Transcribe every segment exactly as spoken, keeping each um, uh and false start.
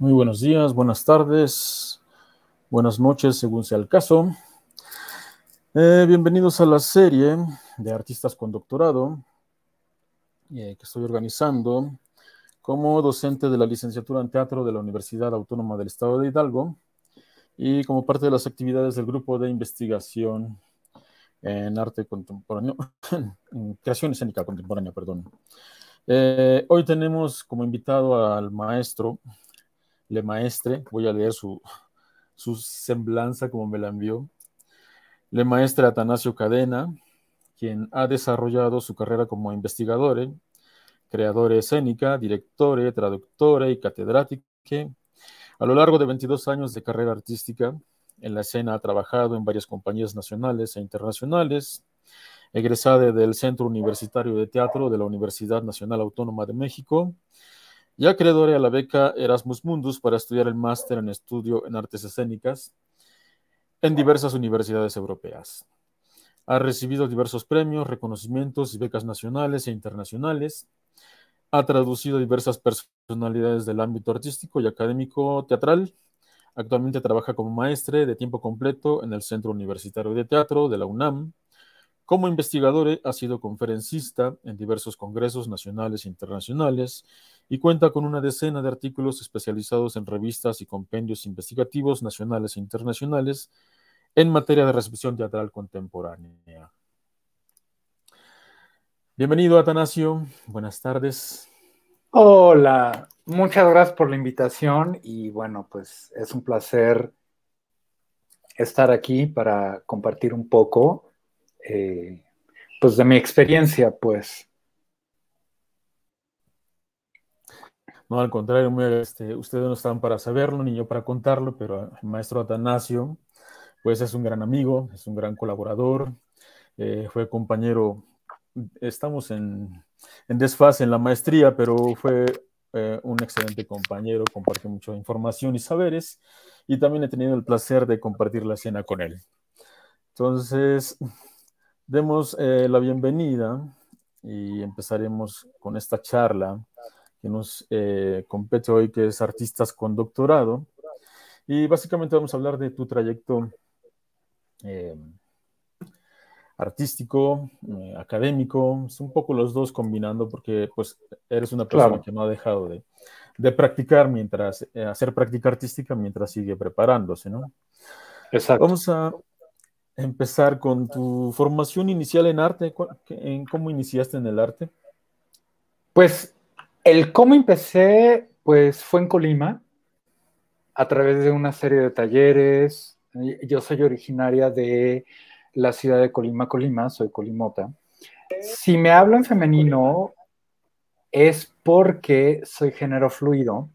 Muy buenos días, buenas tardes, buenas noches, según sea el caso. Eh, bienvenidos a la serie de artistas con doctorado eh, que estoy organizando como docente de la licenciatura en teatro de la Universidad Autónoma del Estado de Hidalgo y como parte de las actividades del Grupo de Investigación en Arte Contemporáneo, en Creación Escénica Contemporánea, perdón. Eh, hoy tenemos como invitado al maestro Le Maestre, voy a leer su, su semblanza como me la envió, Le Maestre Atanasio Cadena, quien ha desarrollado su carrera como investigador, creador escénica, director, traductor y catedrático. A lo largo de veintidós años de carrera artística en la escena ha trabajado en varias compañías nacionales e internacionales, egresada del Centro Universitario de Teatro de la Universidad Nacional Autónoma de México, y acreedora a la beca Erasmus Mundus para estudiar el máster en estudio en artes escénicas en diversas universidades europeas. Ha recibido diversos premios, reconocimientos y becas nacionales e internacionales. Ha traducido diversas personalidades del ámbito artístico y académico teatral. Actualmente trabaja como maestre de tiempo completo en el Centro Universitario de Teatro de la UNAM. Como investigador, ha sido conferencista en diversos congresos nacionales e internacionales y cuenta con una decena de artículos especializados en revistas y compendios investigativos nacionales e internacionales en materia de recepción teatral contemporánea. Bienvenido, Atanasio. Buenas tardes. Hola. Muchas gracias por la invitación y bueno, pues es un placer estar aquí para compartir un poco Eh, pues de mi experiencia, pues. No, al contrario, muy, este, ustedes no están para saberlo, ni yo para contarlo, pero el maestro Atanasio, pues es un gran amigo, es un gran colaborador, eh, fue compañero, estamos en, en desfase en la maestría, pero fue eh, un excelente compañero, compartió mucha información y saberes, y también he tenido el placer de compartir la cena con él. Entonces, demos eh, la bienvenida y empezaremos con esta charla que nos eh, compete hoy, que es Artistas con Doctorado. Y básicamente vamos a hablar de tu trayecto eh, artístico, eh, académico, es un poco los dos combinando porque pues, eres una persona claro. que no ha dejado de, de practicar, mientras eh, hacer práctica artística mientras sigue preparándose, ¿no? Exacto. Vamos a empezar con tu formación inicial en arte. ¿En cómo iniciaste en el arte? Pues el cómo empecé pues, fue en Colima, a través de una serie de talleres. Yo soy originaria de la ciudad de Colima, Colima, soy colimota. Si me hablo en femenino es porque soy género fluido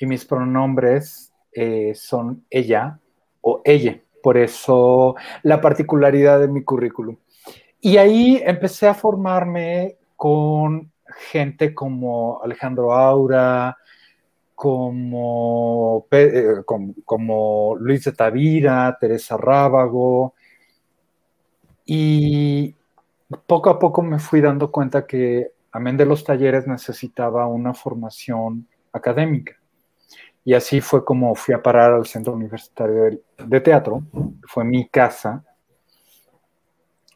y mis pronombres eh, son ella o ella. Por eso la particularidad de mi currículum. Y ahí empecé a formarme con gente como Alejandro Aura, como, eh, como, como Luis de Tavira, Teresa Rábago. Y poco a poco me fui dando cuenta que, amén de los talleres, necesitaba una formación académica. Y así fue como fui a parar al Centro Universitario de Teatro, fue mi casa,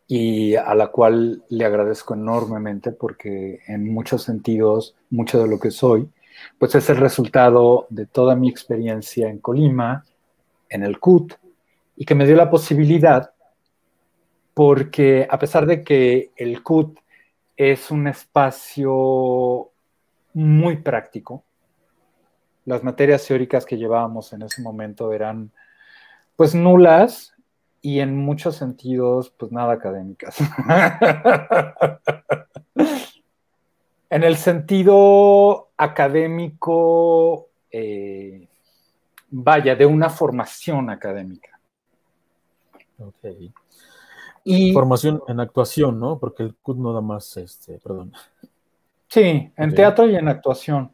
y a la cual le agradezco enormemente porque en muchos sentidos, mucho de lo que soy, pues es el resultado de toda mi experiencia en Colima, en el C U T, y que me dio la posibilidad, porque a pesar de que el C U T es un espacio muy práctico, las materias teóricas que llevábamos en ese momento eran, pues, nulas y en muchos sentidos, pues, nada académicas. En el sentido académico, eh, vaya, de una formación académica. Ok. Y, formación en actuación, ¿no? Porque el C U T no da más, este, perdón. Sí, en okay. teatro y en actuación.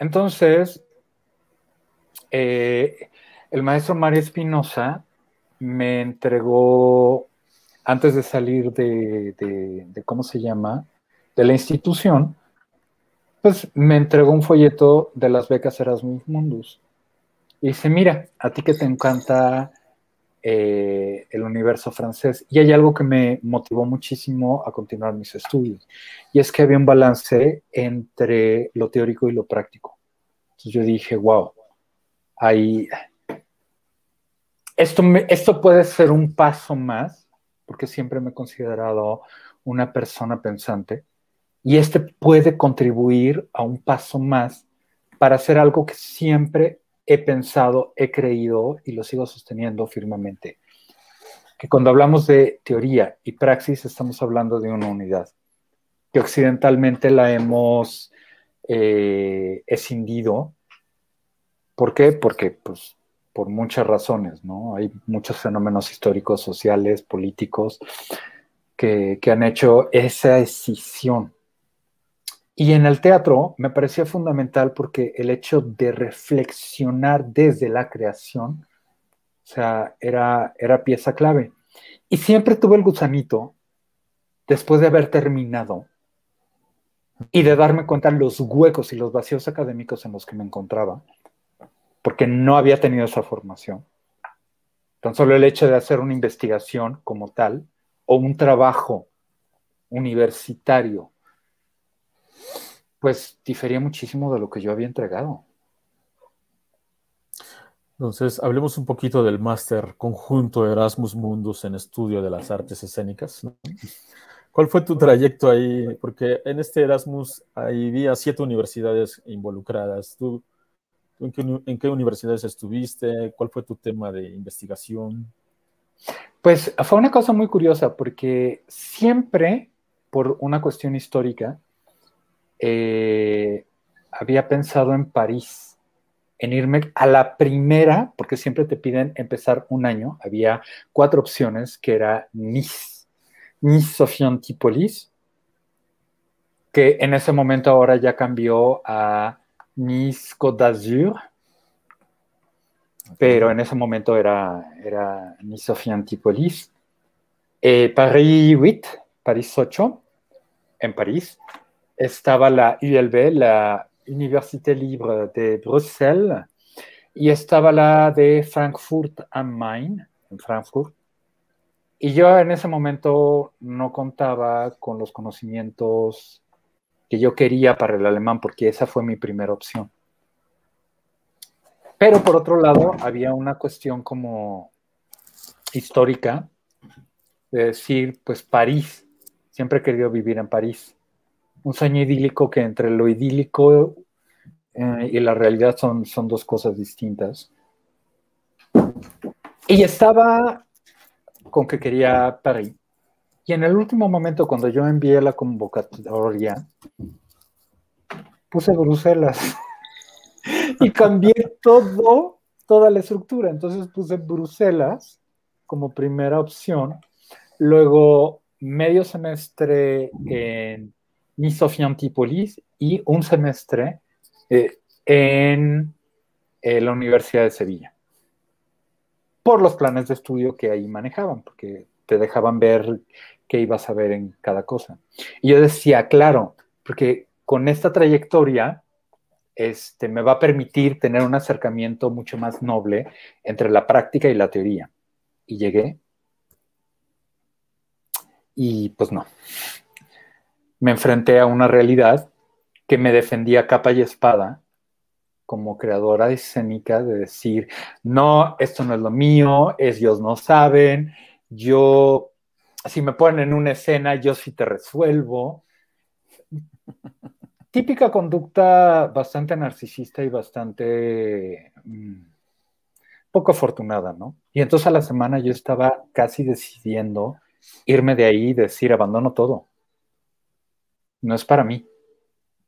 Entonces, Eh, el maestro Mario Espinosa me entregó, antes de salir de, de, de, ¿cómo se llama?, de la institución, pues me entregó un folleto de las becas Erasmus Mundus. y dice, mira, a ti que te encanta eh, el universo francés. Y hay algo que me motivó muchísimo a continuar mis estudios, y es que había un balance entre lo teórico y lo práctico. Entonces yo dije, wow, ahí... Esto, me, esto puede ser un paso más, porque siempre me he considerado una persona pensante, y este puede contribuir a un paso más para hacer algo que siempre he pensado, he creído y lo sigo sosteniendo firmemente. Que cuando hablamos de teoría y praxis estamos hablando de una unidad, que occidentalmente la hemos eh, escindido. ¿Por qué? Porque, pues, por muchas razones, ¿no? Hay muchos fenómenos históricos, sociales, políticos, que, que han hecho esa escisión. Y en el teatro me parecía fundamental porque el hecho de reflexionar desde la creación, o sea, era, era pieza clave. Y siempre tuve el gusanito, después de haber terminado, y de darme cuenta los huecos y los vacíos académicos en los que me encontraba, porque no había tenido esa formación. Tan solo el hecho de hacer una investigación como tal, o un trabajo universitario, pues difería muchísimo de lo que yo había entregado. Entonces, hablemos un poquito del máster conjunto Erasmus Mundus en Estudio de las Artes Escénicas, ¿no? ¿Cuál fue tu trayecto ahí? Porque en este Erasmus había siete universidades involucradas. ¿Tú ¿En qué, ¿En qué universidades estuviste? ¿Cuál fue tu tema de investigación? Pues fue una cosa muy curiosa, porque siempre, por una cuestión histórica, eh, había pensado en París, en irme a la primera, porque siempre te piden empezar un año. Había cuatro opciones, que era Nice, Nice, Sophie Antipolis, que en ese momento ahora ya cambió a Nice Côte d'Azur, pero en ese momento era, era Nice Sophie Antipolis, eh, Paris ocho, Paris ocho, en París, estaba la U L B, la Université Libre de Bruxelles, y estaba la de Frankfurt am Main, en Frankfurt, y yo en ese momento no contaba con los conocimientos que yo quería para el alemán, porque esa fue mi primera opción. Pero por otro lado, había una cuestión como histórica, de decir, pues París, siempre he querido vivir en París. Un sueño idílico que entre lo idílico eh, y la realidad son, son dos cosas distintas. Y estaba con que quería París. Y en el último momento, cuando yo envié la convocatoria, puse Bruselas y cambié todo, toda la estructura. Entonces puse Bruselas como primera opción, luego medio semestre en Nice Sophie Antipolis y un semestre eh, en eh, la Universidad de Sevilla, por los planes de estudio que ahí manejaban, porque te dejaban ver qué ibas a ver en cada cosa. Y yo decía, claro, porque con esta trayectoria este, me va a permitir tener un acercamiento mucho más noble entre la práctica y la teoría. Y llegué. Y pues no. Me enfrenté a una realidad que me defendía capa y espada como creadora escénica, de decir, no, esto no es lo mío, ellos no saben... Yo, si me ponen en una escena, yo sí te resuelvo. Típica conducta bastante narcisista y bastante mmm, poco afortunada, ¿no? Y entonces a la semana yo estaba casi decidiendo irme de ahí y decir, abandono todo. No es para mí.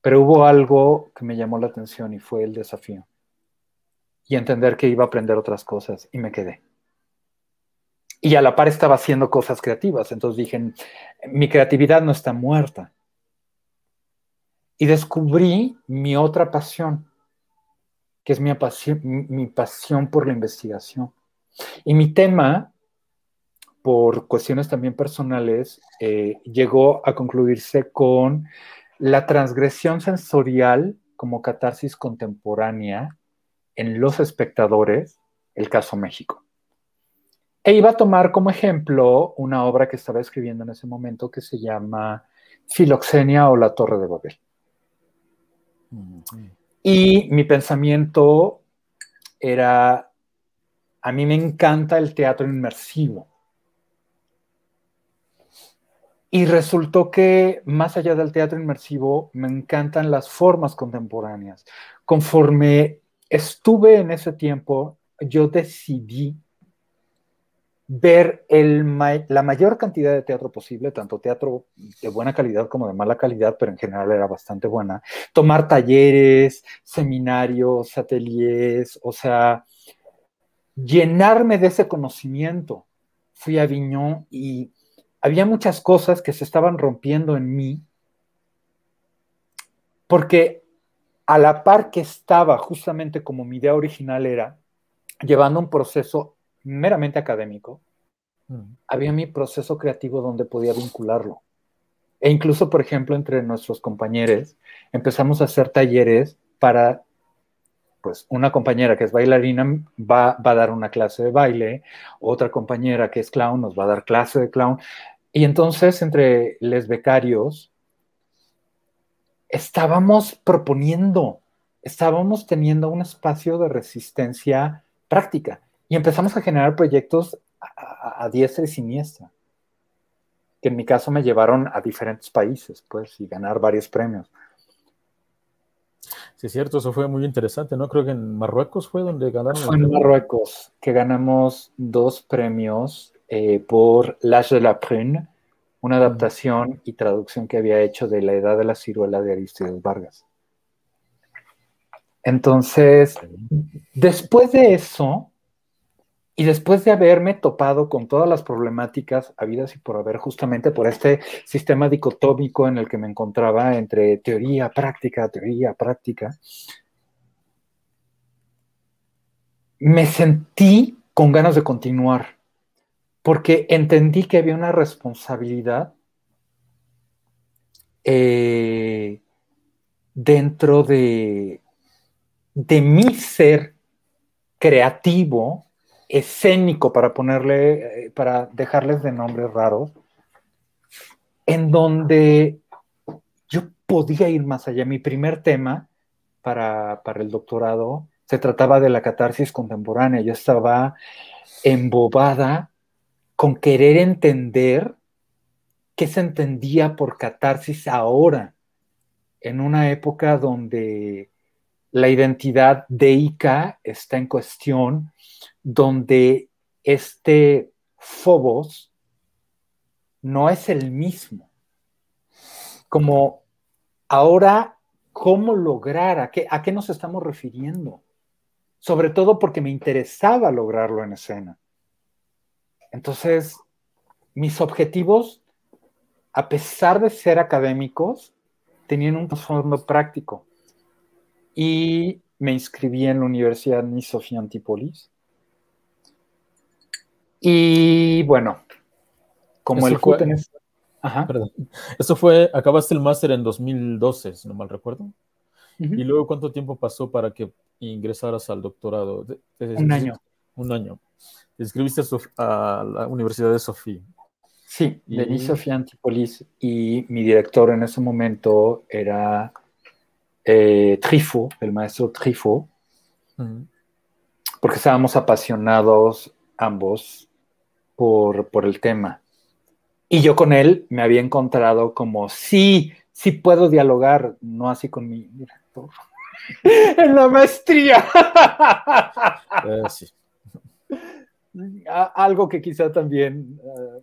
Pero hubo algo que me llamó la atención y fue el desafío. Y entender que iba a aprender otras cosas, y me quedé. Y a la par estaba haciendo cosas creativas. Entonces dije, mi creatividad no está muerta. Y descubrí mi otra pasión, que es mi pasión, mi pasión por la investigación. Y mi tema, por cuestiones también personales, eh, llegó a concluirse con la transgresión sensorial como catarsis contemporánea en los espectadores el caso México. E iba a tomar como ejemplo una obra que estaba escribiendo en ese momento que se llama Filoxenia o La Torre de Babel. Mm-hmm. Y mi pensamiento era, a mí me encanta el teatro inmersivo. Y resultó que, más allá del teatro inmersivo, me encantan las formas contemporáneas. Conforme estuve en ese tiempo, yo decidí ver el ma- la mayor cantidad de teatro posible, tanto teatro de buena calidad como de mala calidad, pero en general era bastante buena, tomar talleres, seminarios, ateliers, o sea, llenarme de ese conocimiento. Fui a Viñón y había muchas cosas que se estaban rompiendo en mí, porque a la par que estaba, justamente como mi idea original era, llevando un proceso meramente académico, uh-huh, había mi proceso creativo donde podía vincularlo. E incluso, por ejemplo, entre nuestros compañeros, empezamos a hacer talleres para, pues, una compañera que es bailarina va, va a dar una clase de baile, otra compañera que es clown nos va a dar clase de clown. Y entonces, entre los becarios, estábamos proponiendo, estábamos teniendo un espacio de resistencia práctica. Y empezamos a generar proyectos a, a, a diestra y siniestra, que en mi caso me llevaron a diferentes países, pues, y ganar varios premios. Sí, es cierto, eso fue muy interesante, ¿no? Creo que en Marruecos fue donde ganaron. Fue en Marruecos que ganamos dos premios eh, por L'Age de la Prune, una adaptación y traducción que había hecho de La Edad de la Ciruela de Aristides Vargas. Entonces, después de eso... Y después de haberme topado con todas las problemáticas habidas y por haber, justamente por este sistema dicotómico en el que me encontraba entre teoría, práctica, teoría, práctica, me sentí con ganas de continuar, porque entendí que había una responsabilidad eh, dentro de, de mi ser creativo, escénico, para ponerle, para dejarles de nombres raros, en donde yo podía ir más allá. Mi primer tema para, para el doctorado se trataba de la catarsis contemporánea. Yo estaba embobada con querer entender qué se entendía por catarsis ahora, en una época donde la identidad deica está en cuestión, donde este Fobos no es el mismo. Como ahora, ¿cómo lograr? ¿A qué, a qué nos estamos refiriendo? Sobre todo porque me interesaba lograrlo en escena. Entonces, mis objetivos, a pesar de ser académicos, tenían un trasfondo práctico. Y me inscribí en la Universidad Nice Antipolis. Y bueno, como el Q T N... Es... Ajá. Perdón. Eso fue, acabaste el máster en dos mil doce, si no mal recuerdo. Uh-huh. Y luego, ¿cuánto tiempo pasó para que ingresaras al doctorado? ¿Te, te, un año. Un año. Te inscribiste a, Sof- a la Universidad de Sofía. Sí, y... de Nice Sophie Antipolis. Y mi director en ese momento era eh, Trifo, el maestro Trifo. Uh-huh. Porque estábamos apasionados ambos Por, por el tema. Y yo con él me había encontrado como, sí, sí puedo dialogar, no así con mi director en la maestría. Eh, sí. Algo que quizá también, uh,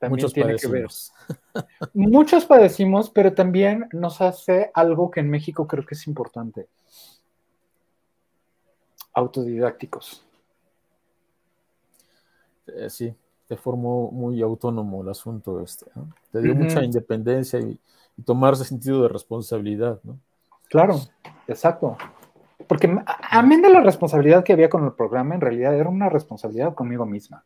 también muchos tiene padecimos. Que ver. Muchos padecimos, pero también nos hace algo que en México creo que es importante. Autodidácticos. Eh, sí, te formó muy autónomo el asunto este, ¿no? Te dio uh-huh. mucha independencia y, y tomarse sentido de responsabilidad, ¿no? Claro, exacto. Porque a, a mí de la responsabilidad que había con el programa, en realidad era una responsabilidad conmigo misma.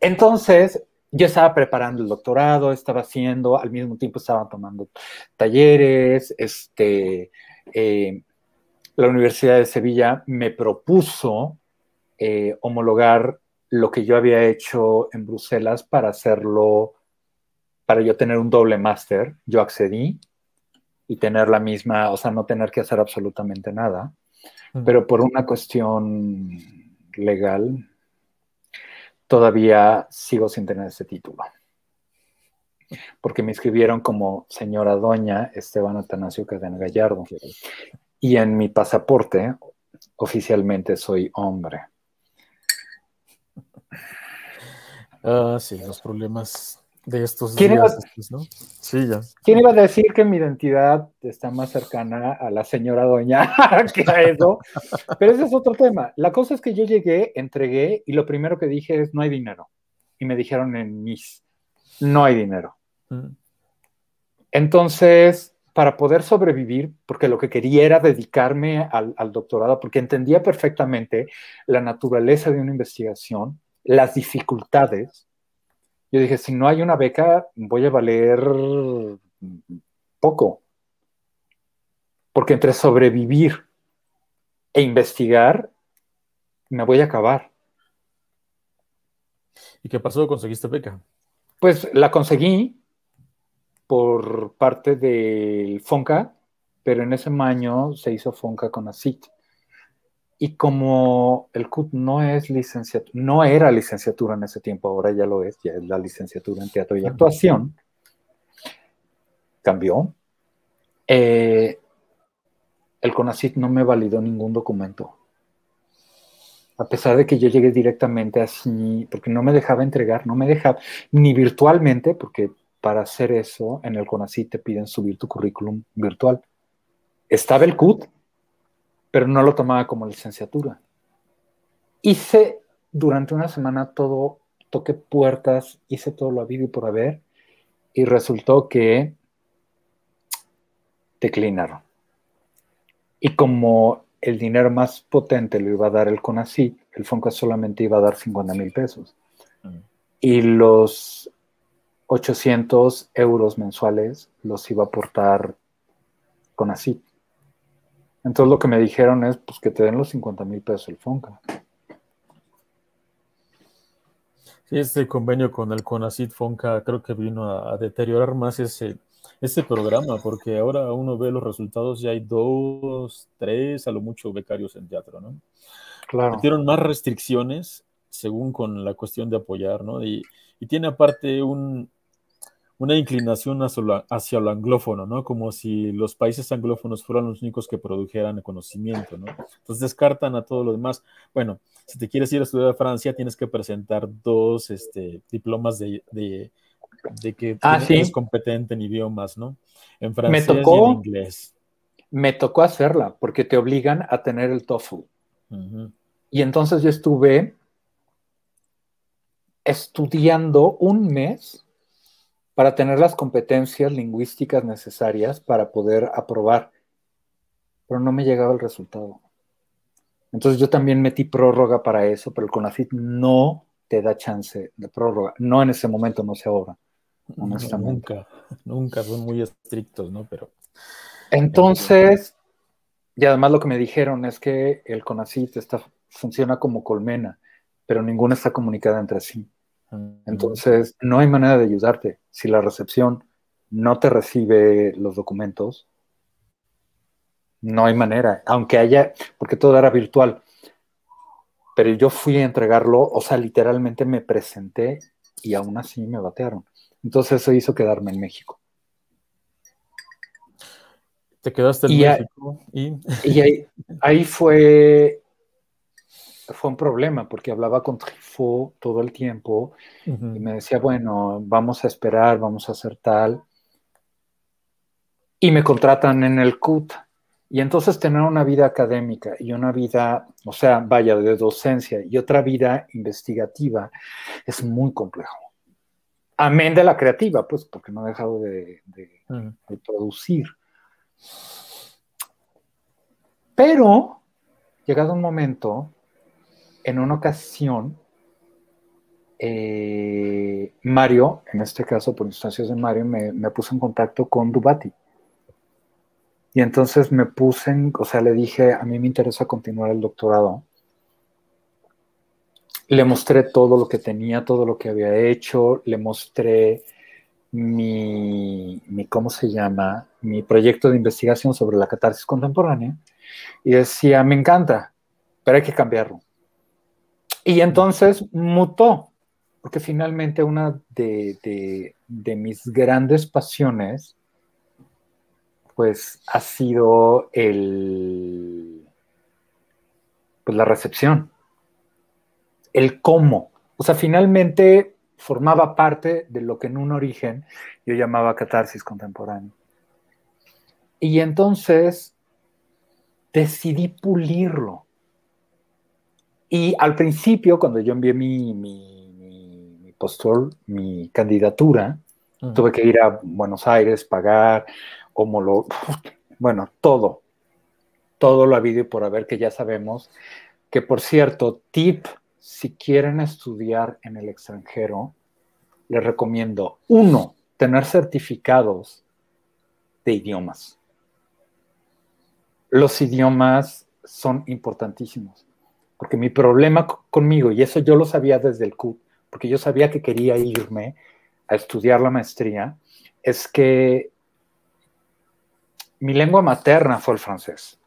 Entonces, yo estaba preparando el doctorado, estaba haciendo, al mismo tiempo estaba tomando talleres, este... Eh, la Universidad de Sevilla me propuso eh, homologar lo que yo había hecho en Bruselas para hacerlo, para yo tener un doble máster. Yo accedí y tener la misma, o sea, no tener que hacer absolutamente nada, mm. pero por una cuestión legal todavía sigo sin tener ese título. Porque me inscribieron como señora doña Esteban Atanasio Cadena Gallardo. Y en mi pasaporte, oficialmente soy hombre. Ah, sí, los problemas de estos días, iba, estos, ¿no? Sí, ya. ¿Quién iba a decir que mi identidad está más cercana a la señora doña que a eso? Pero ese es otro tema. La cosa es que yo llegué, entregué, y lo primero que dije es, no hay dinero. Y me dijeron en Nice, no hay dinero. Entonces, para poder sobrevivir, porque lo que quería era dedicarme al, al doctorado, porque entendía perfectamente la naturaleza de una investigación, las dificultades, yo dije, si no hay una beca, voy a valer poco. Porque entre sobrevivir e investigar, me voy a acabar. ¿Y qué pasó? ¿Conseguiste beca? Pues la conseguí por parte del FONCA, pero en ese año se hizo FONCA Conacyt. Y como el C U T no es licenciatura, no era licenciatura en ese tiempo, ahora ya lo es, ya es la licenciatura en teatro y actuación, cambió. Eh, el Conacyt no me validó ningún documento. A pesar de que yo llegué directamente así, porque no me dejaba entregar, no me dejaba, ni virtualmente, porque para hacer eso en el Conacyt te piden subir tu currículum virtual. Estaba el C U T, pero no lo tomaba como licenciatura. Hice durante una semana todo, toqué puertas, hice todo lo habido y por haber, y resultó que declinaron. Y como el dinero más potente lo iba a dar el Conacyt, el FONCA solamente iba a dar cincuenta mil pesos. Y los ochocientos euros mensuales los iba a aportar Conacyt. Entonces lo que me dijeron es, pues, que te den los cincuenta mil pesos el FONCA. Sí, este convenio con el Conacyt FONCA creo que vino a, a deteriorar más ese, ese programa, porque ahora uno ve los resultados y hay dos, tres, a lo mucho becarios en teatro, ¿no? Claro. Metieron más restricciones según con la cuestión de apoyar, ¿no? Y, y tiene aparte un... una inclinación hacia lo anglófono, ¿no? Como si los países anglófonos fueran los únicos que produjeran conocimiento, ¿no? Entonces descartan a todo lo demás. Bueno, si te quieres ir a estudiar a Francia, tienes que presentar dos este, diplomas de, de, de que ah, ¿sí? eres competente en idiomas, ¿no? En francés me tocó, y en inglés. Me tocó hacerla, porque te obligan a tener el TOEFL. Uh-huh. Y entonces yo estuve estudiando un mes para tener las competencias lingüísticas necesarias para poder aprobar. Pero no me llegaba el resultado. Entonces yo también metí prórroga para eso, pero el Conacyt no te da chance de prórroga. No en ese momento, no sé ahora, honestamente. Nunca, nunca, son muy estrictos, ¿no? Pero entonces, y además lo que me dijeron es que el Conacyt está, funciona como colmena, pero ninguna está comunicada entre sí. Entonces, no hay manera de ayudarte. Si la recepción no te recibe los documentos, no hay manera. Aunque haya, porque todo era virtual. Pero yo fui a entregarlo, o sea, literalmente me presenté y aún así me batearon. Entonces, eso hizo quedarme en México. Te quedaste en y México. A, y y ahí, ahí fue... fue un problema, porque hablaba con Trifo todo el tiempo, uh-huh. y me decía, bueno, vamos a esperar, vamos a hacer tal, y me contratan en el C U T, y entonces tener una vida académica, y una vida, o sea, vaya, de docencia, y otra vida investigativa, es muy complejo. Amén de la creativa, pues, porque no he dejado de, de, uh-huh. de producir. Pero, llegado un momento... En una ocasión, eh, Mario, en este caso por instancias de Mario, me, me puso en contacto con Dubatti. Y entonces me puse, en, o sea, le dije, a mí me interesa continuar el doctorado. Le mostré todo lo que tenía, todo lo que había hecho, le mostré mi, mi ¿cómo se llama? Mi proyecto de investigación sobre la catarsis contemporánea. Y decía, me encanta, pero hay que cambiarlo. Y entonces mutó, porque finalmente una de, de, de mis grandes pasiones, pues, ha sido el, pues, la recepción, el cómo. O sea, finalmente formaba parte de lo que en un origen yo llamaba catarsis contemporánea. Y entonces decidí pulirlo. Y al principio, cuando yo envié mi, mi, mi, mi postura, mi candidatura, uh-huh. tuve que ir a Buenos Aires, pagar, como lo, bueno, todo, todo lo habido y por haber, que ya sabemos, que por cierto, tip, si quieren estudiar en el extranjero, les recomiendo, uno, tener certificados de idiomas. Los idiomas son importantísimos, porque mi problema conmigo, y eso yo lo sabía desde el C U T, porque yo sabía que quería irme a estudiar la maestría, es que mi lengua materna fue el francés.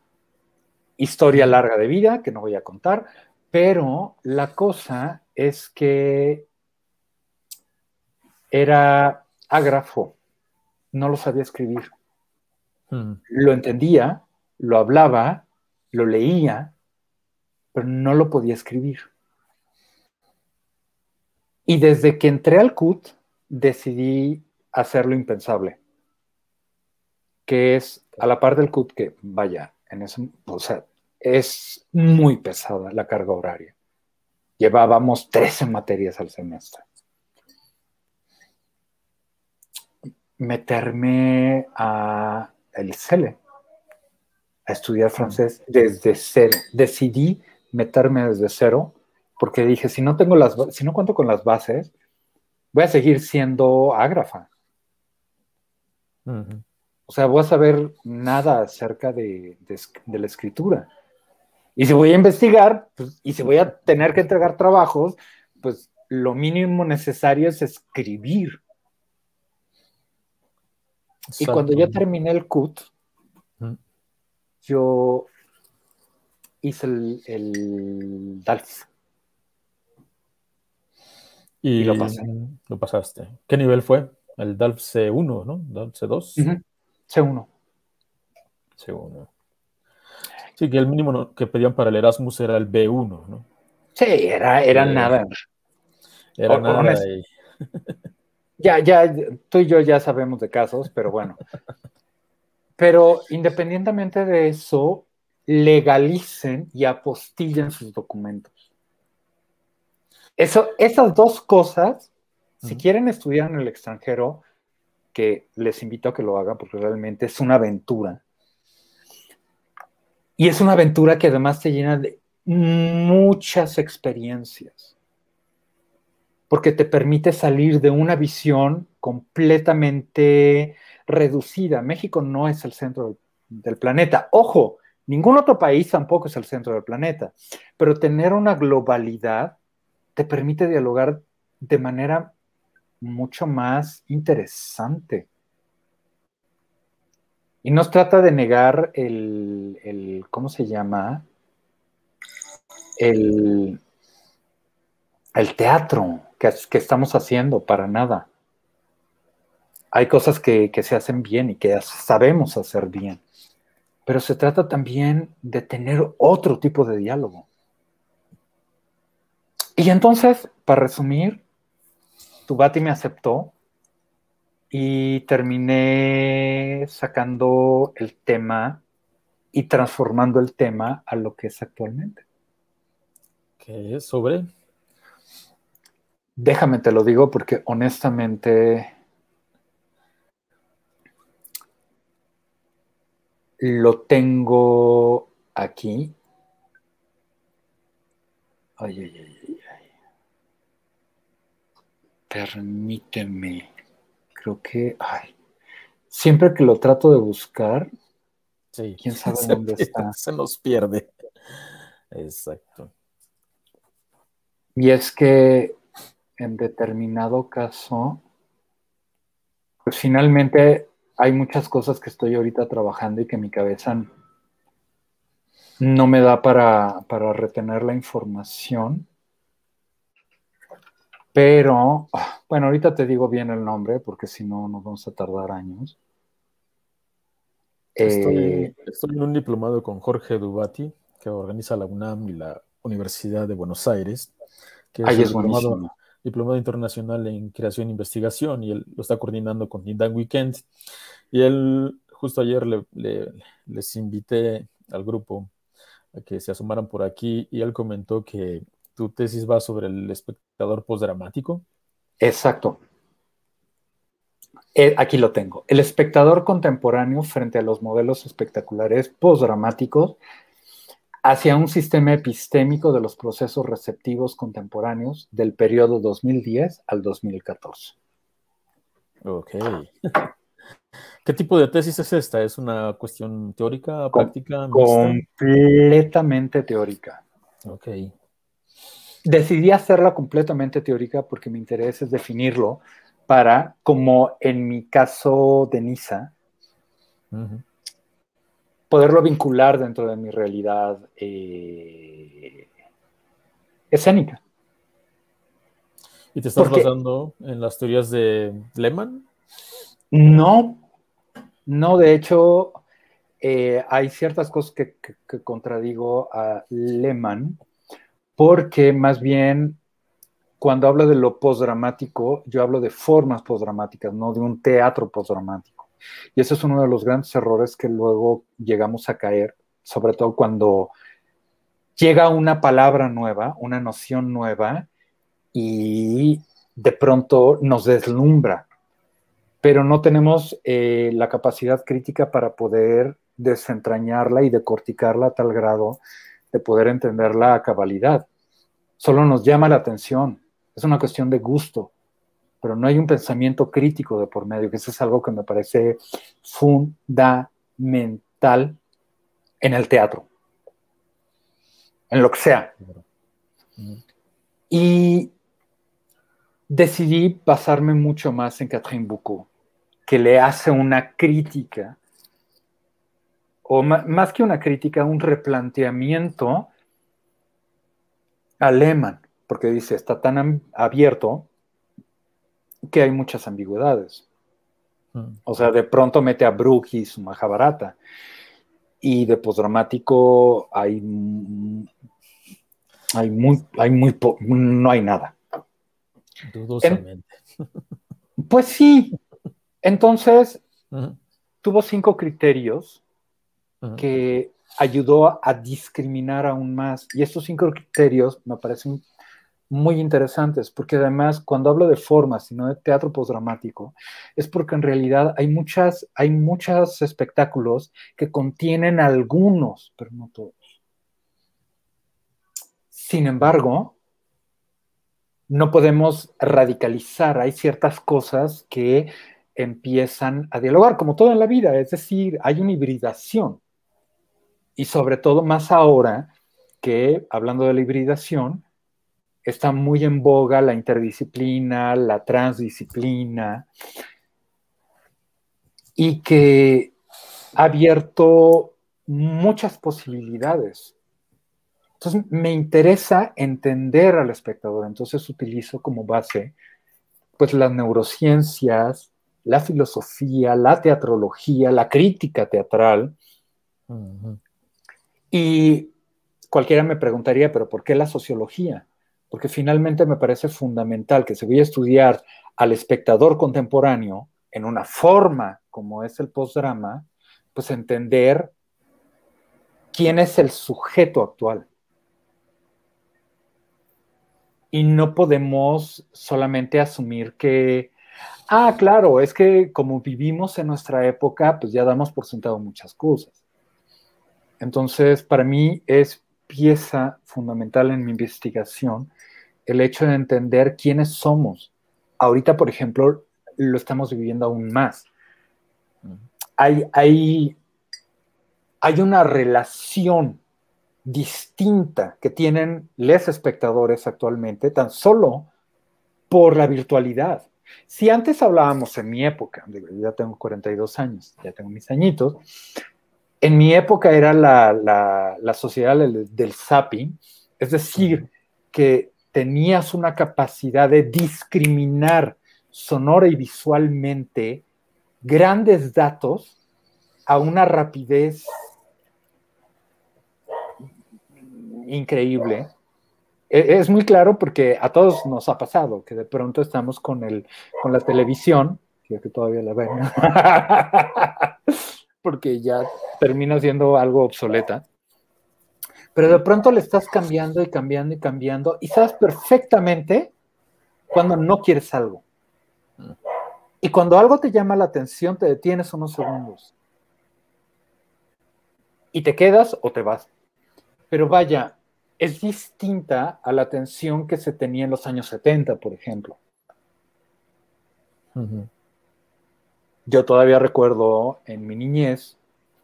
Historia larga de vida, que no voy a contar, pero la cosa es que era ágrafo, no lo sabía escribir. Hmm. Lo entendía, lo hablaba, lo leía, pero no lo podía escribir. Y desde que entré al C U T, decidí hacer lo impensable, que es, a la par del C U T, que vaya, en eso, o sea, es muy pesada la carga horaria. Llevábamos trece materias al semestre. Meterme a el CELE, a estudiar francés desde cero. Decidí meterme desde cero, porque dije, si no tengo las, si no cuento con las bases, voy a seguir siendo ágrafa. Uh-huh. O sea, voy a saber nada acerca de, de, de la escritura. Y si voy a investigar, pues, y si voy a tener que entregar trabajos, pues lo mínimo necesario es escribir. Y cuando ya terminé el C U T, ¿Mm? yo hice el, el DALF. Y, y lo pasé. Lo pasaste. ¿Qué nivel fue? El DALF C uno, ¿no? DALF C dos. Uh-huh. C uno. C uno. Sí, que el mínimo que pedían para el Erasmus era el B uno, ¿no? Sí, era, era eh, nada. Era o, nada. Honest... Y... ya, ya, tú y yo ya sabemos de casos, pero bueno. Pero independientemente de eso, legalicen y apostillen sus documentos. Eso, esas dos cosas, uh-huh. si quieren estudiar en el extranjero, que les invito a que lo hagan, porque realmente es una aventura. Y es una aventura que además te llena de muchas experiencias, porque te permite salir de una visión completamente reducida. México no es el centro del planeta. Ojo, ningún otro país tampoco es el centro del planeta, pero tener una globalidad te permite dialogar de manera mucho más interesante. Y no se trata de negar el, el ¿cómo se llama? El, el teatro que, que estamos haciendo, para nada. Hay cosas que, que se hacen bien y que sabemos hacer bien, pero se trata también de tener otro tipo de diálogo. Y entonces, para resumir, Dubatti me aceptó y terminé sacando el tema y transformando el tema a lo que es actualmente. ¿Qué es sobre? Déjame te lo digo, porque honestamente lo tengo aquí. Ay, ay, ay. Permíteme, creo que, ay, siempre que lo trato de buscar, Sí, quién sabe se dónde pierde, está. Se nos pierde. Exacto. Y es que en determinado caso, pues finalmente hay muchas cosas que estoy ahorita trabajando y que mi cabeza no me da para, para retener la información. Pero, bueno, ahorita te digo bien el nombre porque si no nos vamos a tardar años. Estoy, eh, estoy en un diplomado con Jorge Dubatti, que organiza la UNAM y la Universidad de Buenos Aires, que es, es diplomado, diplomado internacional en creación e investigación, y él lo está coordinando con Dan Weekend. Y él, justo ayer le, le, les invité al grupo a que se asomaran por aquí, y él comentó que tu tesis va sobre el espectador postdramático. Exacto. Aquí lo tengo. El espectador contemporáneo frente a los modelos espectaculares postdramáticos hacia un sistema epistémico de los procesos receptivos contemporáneos del periodo dos mil diez al dos mil catorce. Ok. ¿Qué tipo de tesis es esta? ¿Es una cuestión teórica, práctica? Completamente teórica. Ok. Decidí hacerla completamente teórica porque mi interés es definirlo para, como en mi caso de Niza, uh-huh, poderlo vincular dentro de mi realidad eh, escénica. ¿Y te estás porque, basando en las teorías de Lehmann? No, no, de hecho, eh, hay ciertas cosas que, que, que contradigo a Lehmann, porque más bien, cuando hablo de lo postdramático, yo hablo de formas postdramáticas, no de un teatro postdramático. Y ese es uno de los grandes errores que luego llegamos a caer, sobre todo cuando llega una palabra nueva, una noción nueva, y de pronto nos deslumbra. Pero no tenemos eh, la capacidad crítica para poder desentrañarla y decorticarla a tal grado de poder entenderla a cabalidad. Solo nos llama la atención. Es una cuestión de gusto, pero no hay un pensamiento crítico de por medio, que eso es algo que me parece fundamental en el teatro, en lo que sea. Y decidí basarme mucho más en Catherine Bucaud, que le hace una crítica, o más que una crítica, un replanteamiento a Lehmann, porque dice, está tan abierto que hay muchas ambigüedades. Mm. O sea, de pronto mete a Bruegel y su Mahabharata. Y de posdramático hay, hay muy, hay muy po no hay nada. Dudosamente. En, pues sí. Entonces, uh-huh, tuvo cinco criterios, uh-huh, que ayudó a discriminar aún más. Y estos cinco criterios me parecen muy interesantes, porque además cuando hablo de formas, sino de teatro postdramático, es porque en realidad hay muchas, hay muchos espectáculos que contienen algunos, pero no todos. Sin embargo, no podemos radicalizar. Hay ciertas cosas que empiezan a dialogar, como todo en la vida, es decir, hay una hibridación. Y sobre todo más ahora que, hablando de la hibridación, está muy en boga la interdisciplina, la transdisciplina, y que ha abierto muchas posibilidades. Entonces me interesa entender al espectador, entonces utilizo como base pues las neurociencias, la filosofía, la teatrología, la crítica teatral. Uh-huh. Y cualquiera me preguntaría, ¿pero por qué la sociología? Porque finalmente me parece fundamental que si voy a estudiar al espectador contemporáneo en una forma como es el postdrama, pues entender quién es el sujeto actual. Y no podemos solamente asumir que, ah, claro, es que como vivimos en nuestra época, pues ya damos por sentado muchas cosas. Entonces, para mí es pieza fundamental en mi investigación el hecho de entender quiénes somos. Ahorita, por ejemplo, lo estamos viviendo aún más. Hay, hay hay una relación distinta que tienen los espectadores actualmente tan solo por la virtualidad. Si antes hablábamos en mi época, ya tengo cuarenta y dos años, ya tengo mis añitos, en mi época era la, la, la sociedad del, del zapping, es decir, que tenías una capacidad de discriminar sonora y visualmente grandes datos a una rapidez increíble. Es muy claro porque a todos nos ha pasado que de pronto estamos con, el, con la televisión, creo que todavía la ven, ¿no? Porque ya termina siendo algo obsoleta, pero de pronto le estás cambiando y cambiando y cambiando y sabes perfectamente cuando no quieres algo. Y cuando algo te llama la atención, te detienes unos segundos y te quedas o te vas. Pero vaya, es distinta a la atención que se tenía en los años setenta, por ejemplo. Uh-huh. Yo todavía recuerdo en mi niñez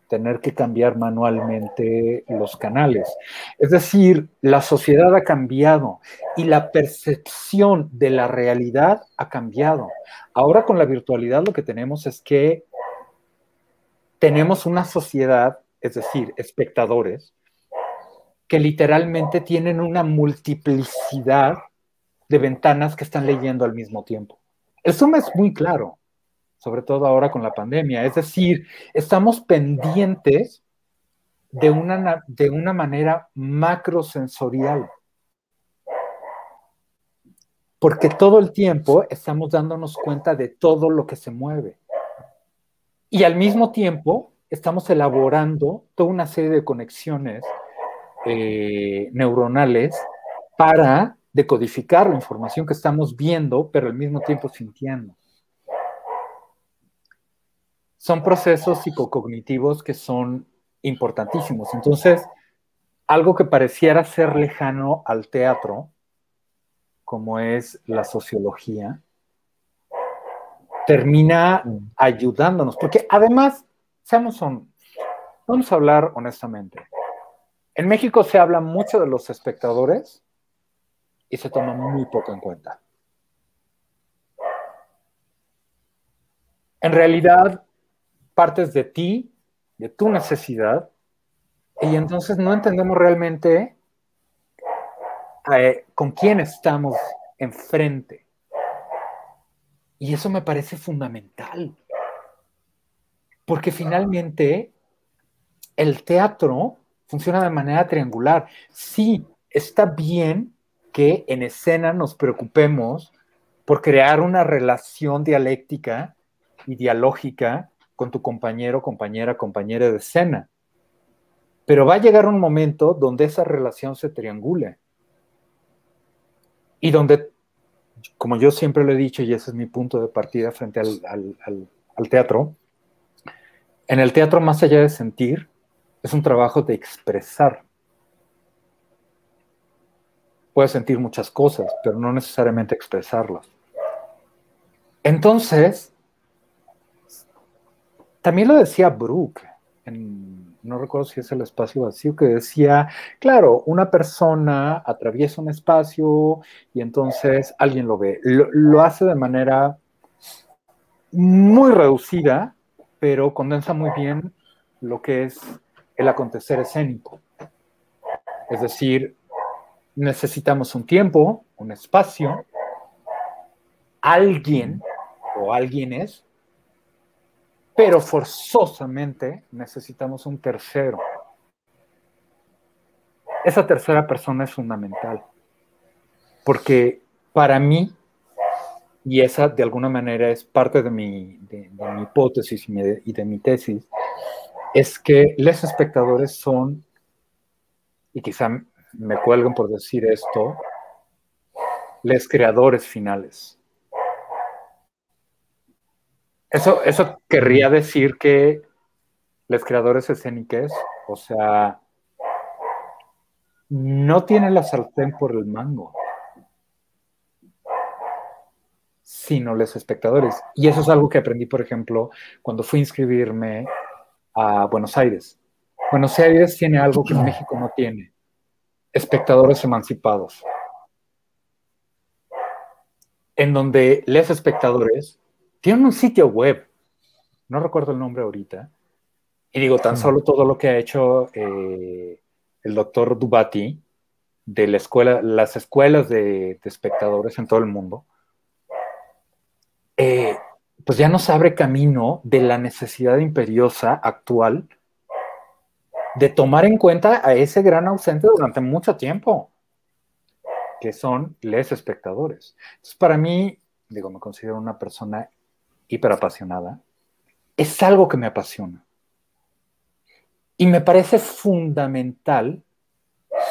tener que cambiar manualmente los canales. Es decir, la sociedad ha cambiado y la percepción de la realidad ha cambiado. Ahora con la virtualidad lo que tenemos es que tenemos una sociedad, es decir, espectadores, que literalmente tienen una multiplicidad de ventanas que están leyendo al mismo tiempo. El Zoom es muy claro, sobre todo ahora con la pandemia. Es decir, estamos pendientes de una, de una manera macrosensorial. Porque todo el tiempo estamos dándonos cuenta de todo lo que se mueve. Y al mismo tiempo estamos elaborando toda una serie de conexiones Eh, neuronales para decodificar la información que estamos viendo, pero al mismo tiempo sintiendo. Son procesos psicocognitivos que son importantísimos. Entonces, algo que pareciera ser lejano al teatro, como es la sociología, termina ayudándonos. Porque además, seamos honestos, vamos a hablar honestamente. En México se habla mucho de los espectadores y se toma muy poco en cuenta. En realidad, partes de ti, de tu necesidad, y entonces no entendemos realmente eh, con quién estamos enfrente. Y eso me parece fundamental. Porque finalmente el teatro funciona de manera triangular. Sí, está bien que en escena nos preocupemos por crear una relación dialéctica y dialógica con tu compañero, compañera, compañera de escena. Pero va a llegar un momento donde esa relación se triangule. Y donde, como yo siempre lo he dicho, y ese es mi punto de partida frente al, al, al, al teatro, en el teatro, más allá de sentir, es un trabajo de expresar. Puedes sentir muchas cosas, pero no necesariamente expresarlas. Entonces, también lo decía Brooke, en, no recuerdo si es El espacio vacío, que decía, claro, una persona atraviesa un espacio y entonces alguien lo ve. Lo, lo hace de manera muy reducida, pero condensa muy bien lo que es el acontecer escénico. Es decir, necesitamos un tiempo, un espacio, alguien o alguienes, pero forzosamente necesitamos un tercero. Esa tercera persona es fundamental, porque para mí, y esa de alguna manera es parte de mi, de, de mi hipótesis y, mi, y de mi tesis, es que los espectadores son, y quizá me cuelguen por decir esto, los creadores finales. Eso, eso querría decir que los creadores escénicos, o sea, no tienen la sartén por el mango, sino los espectadores. Y eso es algo que aprendí, por ejemplo, cuando fui a inscribirme a Buenos Aires, Buenos Aires tiene algo que México no tiene: espectadores emancipados. En donde los espectadores tienen un sitio web, no recuerdo el nombre ahorita, y digo, tan solo todo lo que ha hecho eh, el doctor Dubatti de la escuela, las escuelas de, de espectadores en todo el mundo, eh, pues ya nos abre camino de la necesidad imperiosa actual de tomar en cuenta a ese gran ausente durante mucho tiempo, que son los espectadores. Entonces, para mí, digo, me considero una persona hiperapasionada, es algo que me apasiona. Y me parece fundamental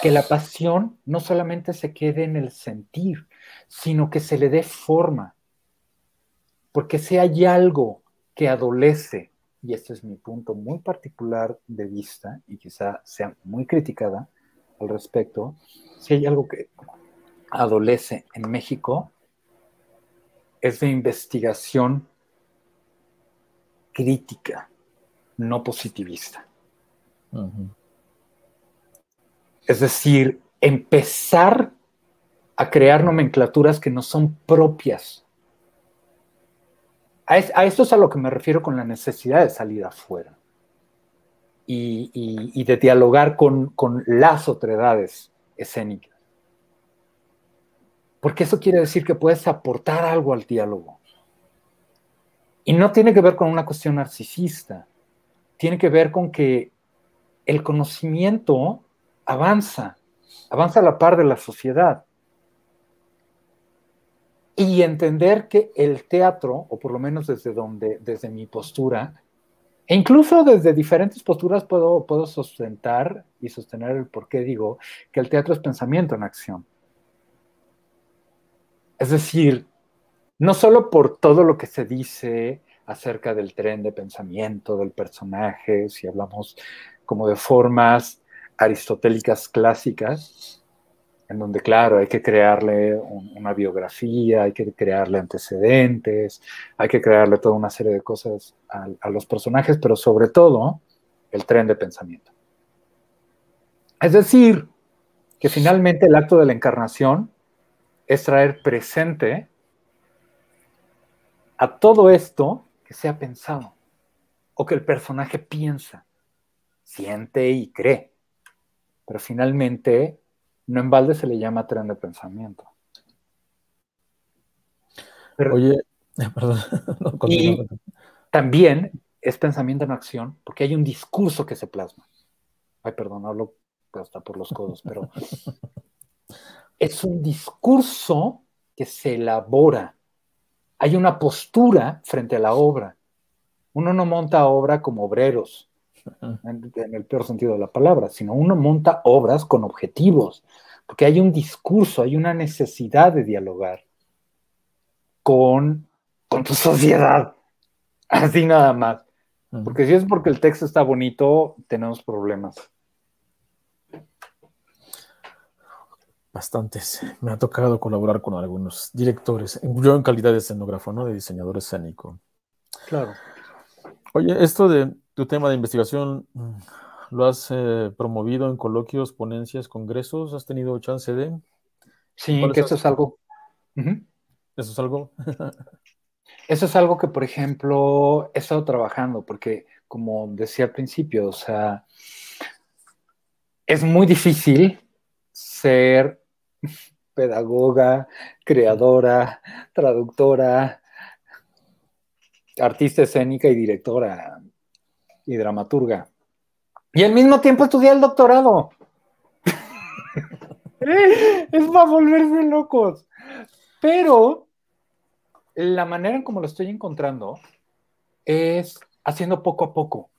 que la pasión no solamente se quede en el sentir, sino que se le dé forma. Porque si hay algo que adolece, y este es mi punto muy particular de vista, y quizá sea muy criticada al respecto, si hay algo que adolece en México, es de investigación crítica, no positivista. Uh-huh. Es decir, empezar a crear nomenclaturas que no son propias. A, es, a esto es a lo que me refiero con la necesidad de salir afuera y, y, y de dialogar con, con las otredades escénicas. Porque eso quiere decir que puedes aportar algo al diálogo. Y no tiene que ver con una cuestión narcisista. Tiene que ver con que el conocimiento avanza, avanza a la par de la sociedad. Y entender que el teatro, o por lo menos desde donde, desde mi postura, e incluso desde diferentes posturas puedo, puedo sustentar y sostener el por qué digo que el teatro es pensamiento en acción. Es decir, no solo por todo lo que se dice acerca del tren de pensamiento, del personaje, si hablamos como de formas aristotélicas clásicas, en donde, claro, hay que crearle un, una biografía, hay que crearle antecedentes, hay que crearle toda una serie de cosas a, a los personajes, pero sobre todo, el tren de pensamiento. Es decir, que finalmente el acto de la encarnación es traer presente a todo esto que se ha pensado o que el personaje piensa, siente y cree. Pero finalmente, no en balde se le llama tren de pensamiento. Pero, Oye, perdón. No, y también es pensamiento en acción porque hay un discurso que se plasma. Ay, perdón, hablo hasta por los codos, pero... Es un discurso que se elabora. Hay una postura frente a la obra. Uno no monta obra como obreros, en, en el peor sentido de la palabra, sino uno monta obras con objetivos, porque hay un discurso, hay una necesidad de dialogar con, con tu sociedad. Así nada más. Porque si es porque el texto está bonito, tenemos problemas. Bastantes. Me ha tocado colaborar con algunos directores, yo en calidad de escenógrafo, ¿no? De diseñador escénico. Claro. Oye, esto de tu tema de investigación, ¿lo has eh, promovido en coloquios, ponencias, congresos? ¿Has tenido chance de...? Sí, que esto es algo... Uh-huh. ¿Eso es algo? Eso es algo que, por ejemplo, he estado trabajando, porque, como decía al principio, o sea, es muy difícil ser pedagoga, creadora, traductora, artista escénica y directora y dramaturga. Y al mismo tiempo estudié el doctorado. Es para volverse locos. Pero la manera en como lo estoy encontrando es haciendo poco a poco.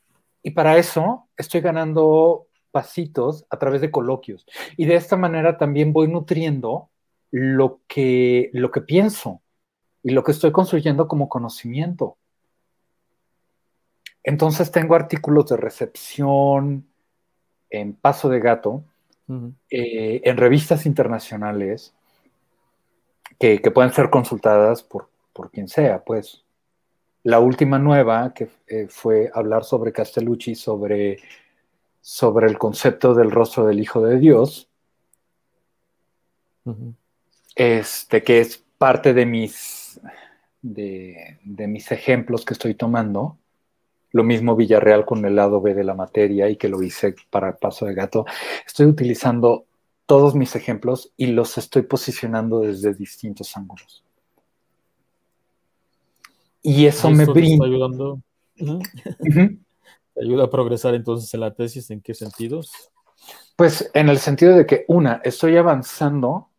Y para eso estoy ganando pasitos a través de coloquios. Y de esta manera también voy nutriendo lo que, lo que pienso y lo que estoy construyendo como conocimiento. Entonces tengo artículos de recepción en Paso de Gato, uh-huh. eh, en revistas internacionales que, que pueden ser consultadas por, por quien sea, pues. La última nueva que eh, fue hablar sobre Castellucci, sobre sobre el concepto del rostro del Hijo de Dios, uh-huh. este, que es parte de mis, de, de mis ejemplos que estoy tomando. Lo mismo Villarreal con el lado be de la materia y que lo hice para Paso de Gato. Estoy utilizando todos mis ejemplos y los estoy posicionando desde distintos ángulos. Y eso me brinda. ¿Te está ayudando? Uh-huh. ¿Te ayuda a progresar entonces en la tesis? ¿En qué sentidos? Pues en el sentido de que, una, estoy avanzando,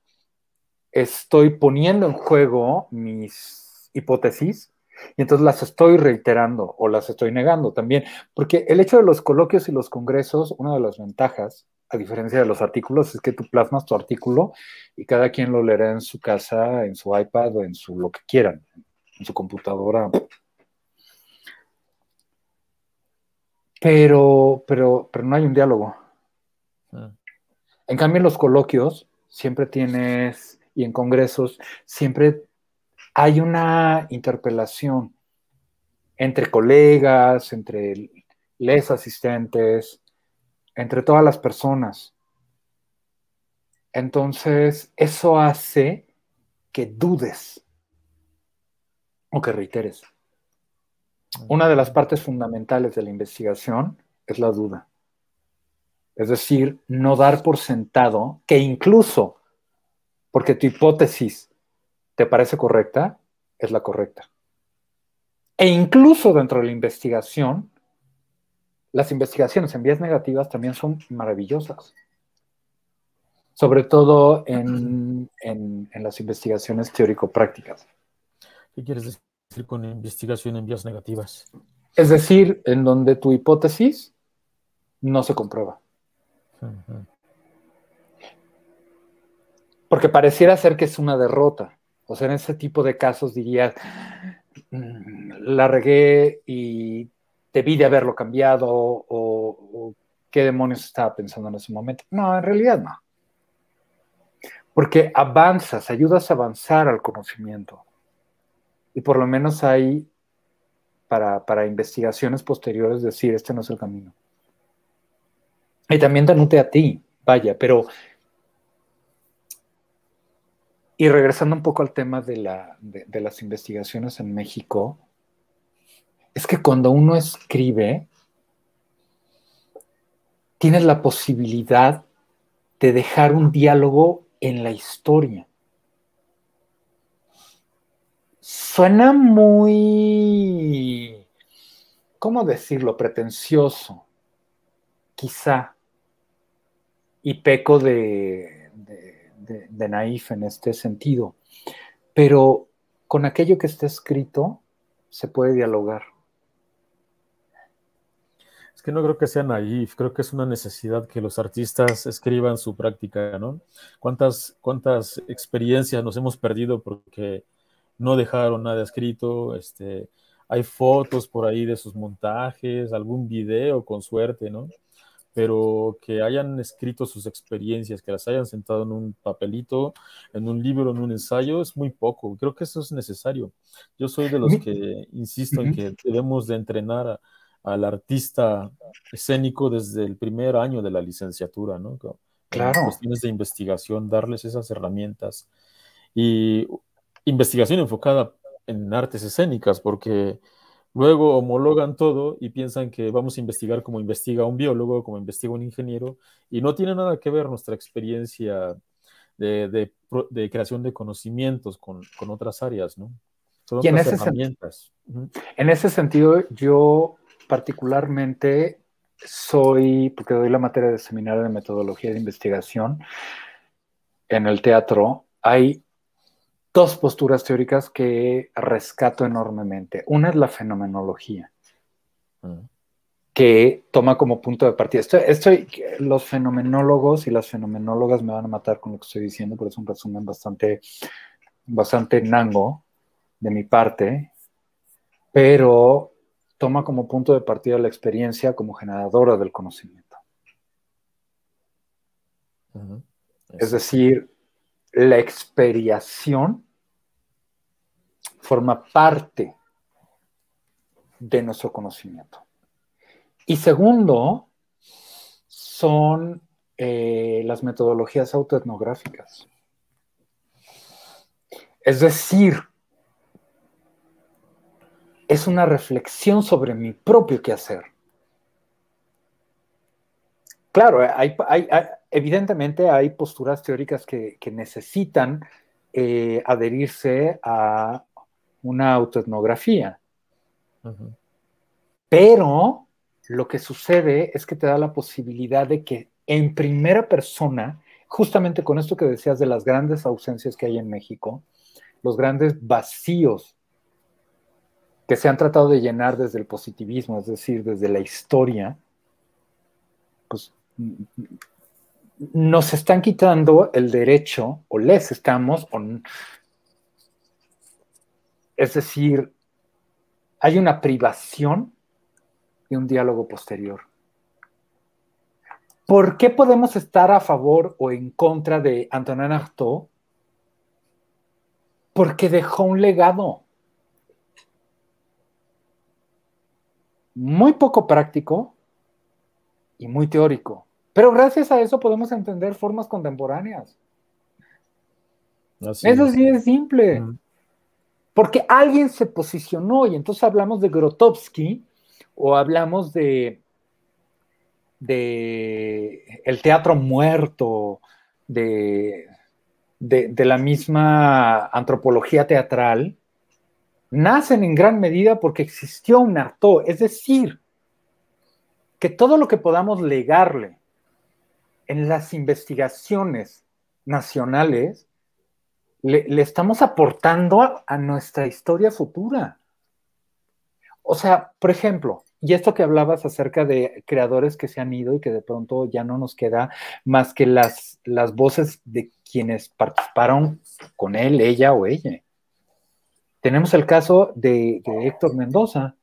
estoy poniendo en juego mis hipótesis, y entonces las estoy reiterando o las estoy negando también. Porque el hecho de los coloquios y los congresos, una de las ventajas, a diferencia de los artículos, es que tú plasmas tu artículo y cada quien lo leerá en su casa, en su iPad o en su lo que quieran, en su computadora. Pero, pero, pero no hay un diálogo. En cambio, en los coloquios siempre tienes, y en congresos siempre hay una interpelación entre colegas, entre les asistentes, entre todas las personas. Entonces, eso hace que dudes o que reiteres. Una de las partes fundamentales de la investigación es la duda. Es decir, no dar por sentado que incluso porque tu hipótesis te parece correcta, es la correcta. E incluso dentro de la investigación, las investigaciones en vías negativas también son maravillosas. Sobre todo en, en, en las investigaciones teórico-prácticas. ¿Qué quieres decir con investigación en vías negativas? Es decir, en donde tu hipótesis no se comprueba. Uh-huh. Porque pareciera ser que es una derrota. O sea, en ese tipo de casos dirías, la regué y debí de haberlo cambiado o, o qué demonios estaba pensando en ese momento. No, en realidad no. Porque avanzas, ayudas a avanzar al conocimiento. Y por lo menos hay, para, para investigaciones posteriores, decir, este no es el camino. Y también te anoté a ti, vaya, pero... Y regresando un poco al tema de, la, de, de las investigaciones en México, es que cuando uno escribe, tienes la posibilidad de dejar un diálogo en la historia. Suena muy, ¿cómo decirlo?, pretencioso, quizá, y peco de... de De, de naif en este sentido, pero con aquello que está escrito se puede dialogar. Es que no creo que sea naif, creo que es una necesidad que los artistas escriban su práctica, ¿no? ¿Cuántas, cuántas experiencias nos hemos perdido porque no dejaron nada escrito? Este, hay fotos por ahí de sus montajes, algún video con suerte, ¿no? Pero que hayan escrito sus experiencias, que las hayan sentado en un papelito, en un libro, en un ensayo, es muy poco. Creo que eso es necesario. Yo soy de los que insisto en que debemos de entrenar a, al artista escénico desde el primer año de la licenciatura, ¿no? Claro. En cuestiones de investigación, darles esas herramientas. Y investigación enfocada en artes escénicas, porque... Luego homologan todo y piensan que vamos a investigar como investiga un biólogo, como investiga un ingeniero, y no tiene nada que ver nuestra experiencia de, de, de creación de conocimientos con, con otras áreas, ¿no? Son y en otras ese herramientas. Uh-huh. En ese sentido, yo particularmente soy, porque doy la materia de seminario de metodología de investigación en el teatro, hay... dos posturas teóricas que rescato enormemente. Una es la fenomenología, que toma como punto de partida. Estoy, estoy, los fenomenólogos y las fenomenólogas me van a matar con lo que estoy diciendo, pero es un resumen bastante, bastante nango de mi parte, pero toma como punto de partida la experiencia como generadora del conocimiento. Uh-huh. Es decir... La experiación forma parte de nuestro conocimiento. Y segundo, son eh, las metodologías autoetnográficas. Es decir, es una reflexión sobre mi propio quehacer. Claro, hay, hay, hay, evidentemente hay posturas teóricas que, que necesitan eh, adherirse a una autoetnografía. Uh-huh. Pero lo que sucede es que te da la posibilidad de que en primera persona, justamente con esto que decías de las grandes ausencias que hay en México, los grandes vacíos que se han tratado de llenar desde el positivismo, es decir, desde la historia, pues nos están quitando el derecho, o les estamos, o, es decir, hay una privación de un diálogo posterior. ¿Por qué podemos estar a favor o en contra de Antonin Artaud? Porque dejó un legado muy poco práctico y muy teórico. Pero gracias a eso podemos entender formas contemporáneas. Así eso es. Sí es simple. Mm. Porque alguien se posicionó y entonces hablamos de Grotowski o hablamos de, de el teatro muerto, de, de, de la misma antropología teatral, nacen en gran medida porque existió un Artaud. Es decir, que todo lo que podamos legarle en las investigaciones nacionales le, le estamos aportando a, a nuestra historia futura. O sea, por ejemplo, y esto que hablabas acerca de creadores que se han ido y que de pronto ya no nos queda más que las, las voces de quienes participaron con él, ella o ella. Tenemos el caso de, de Héctor Mendoza.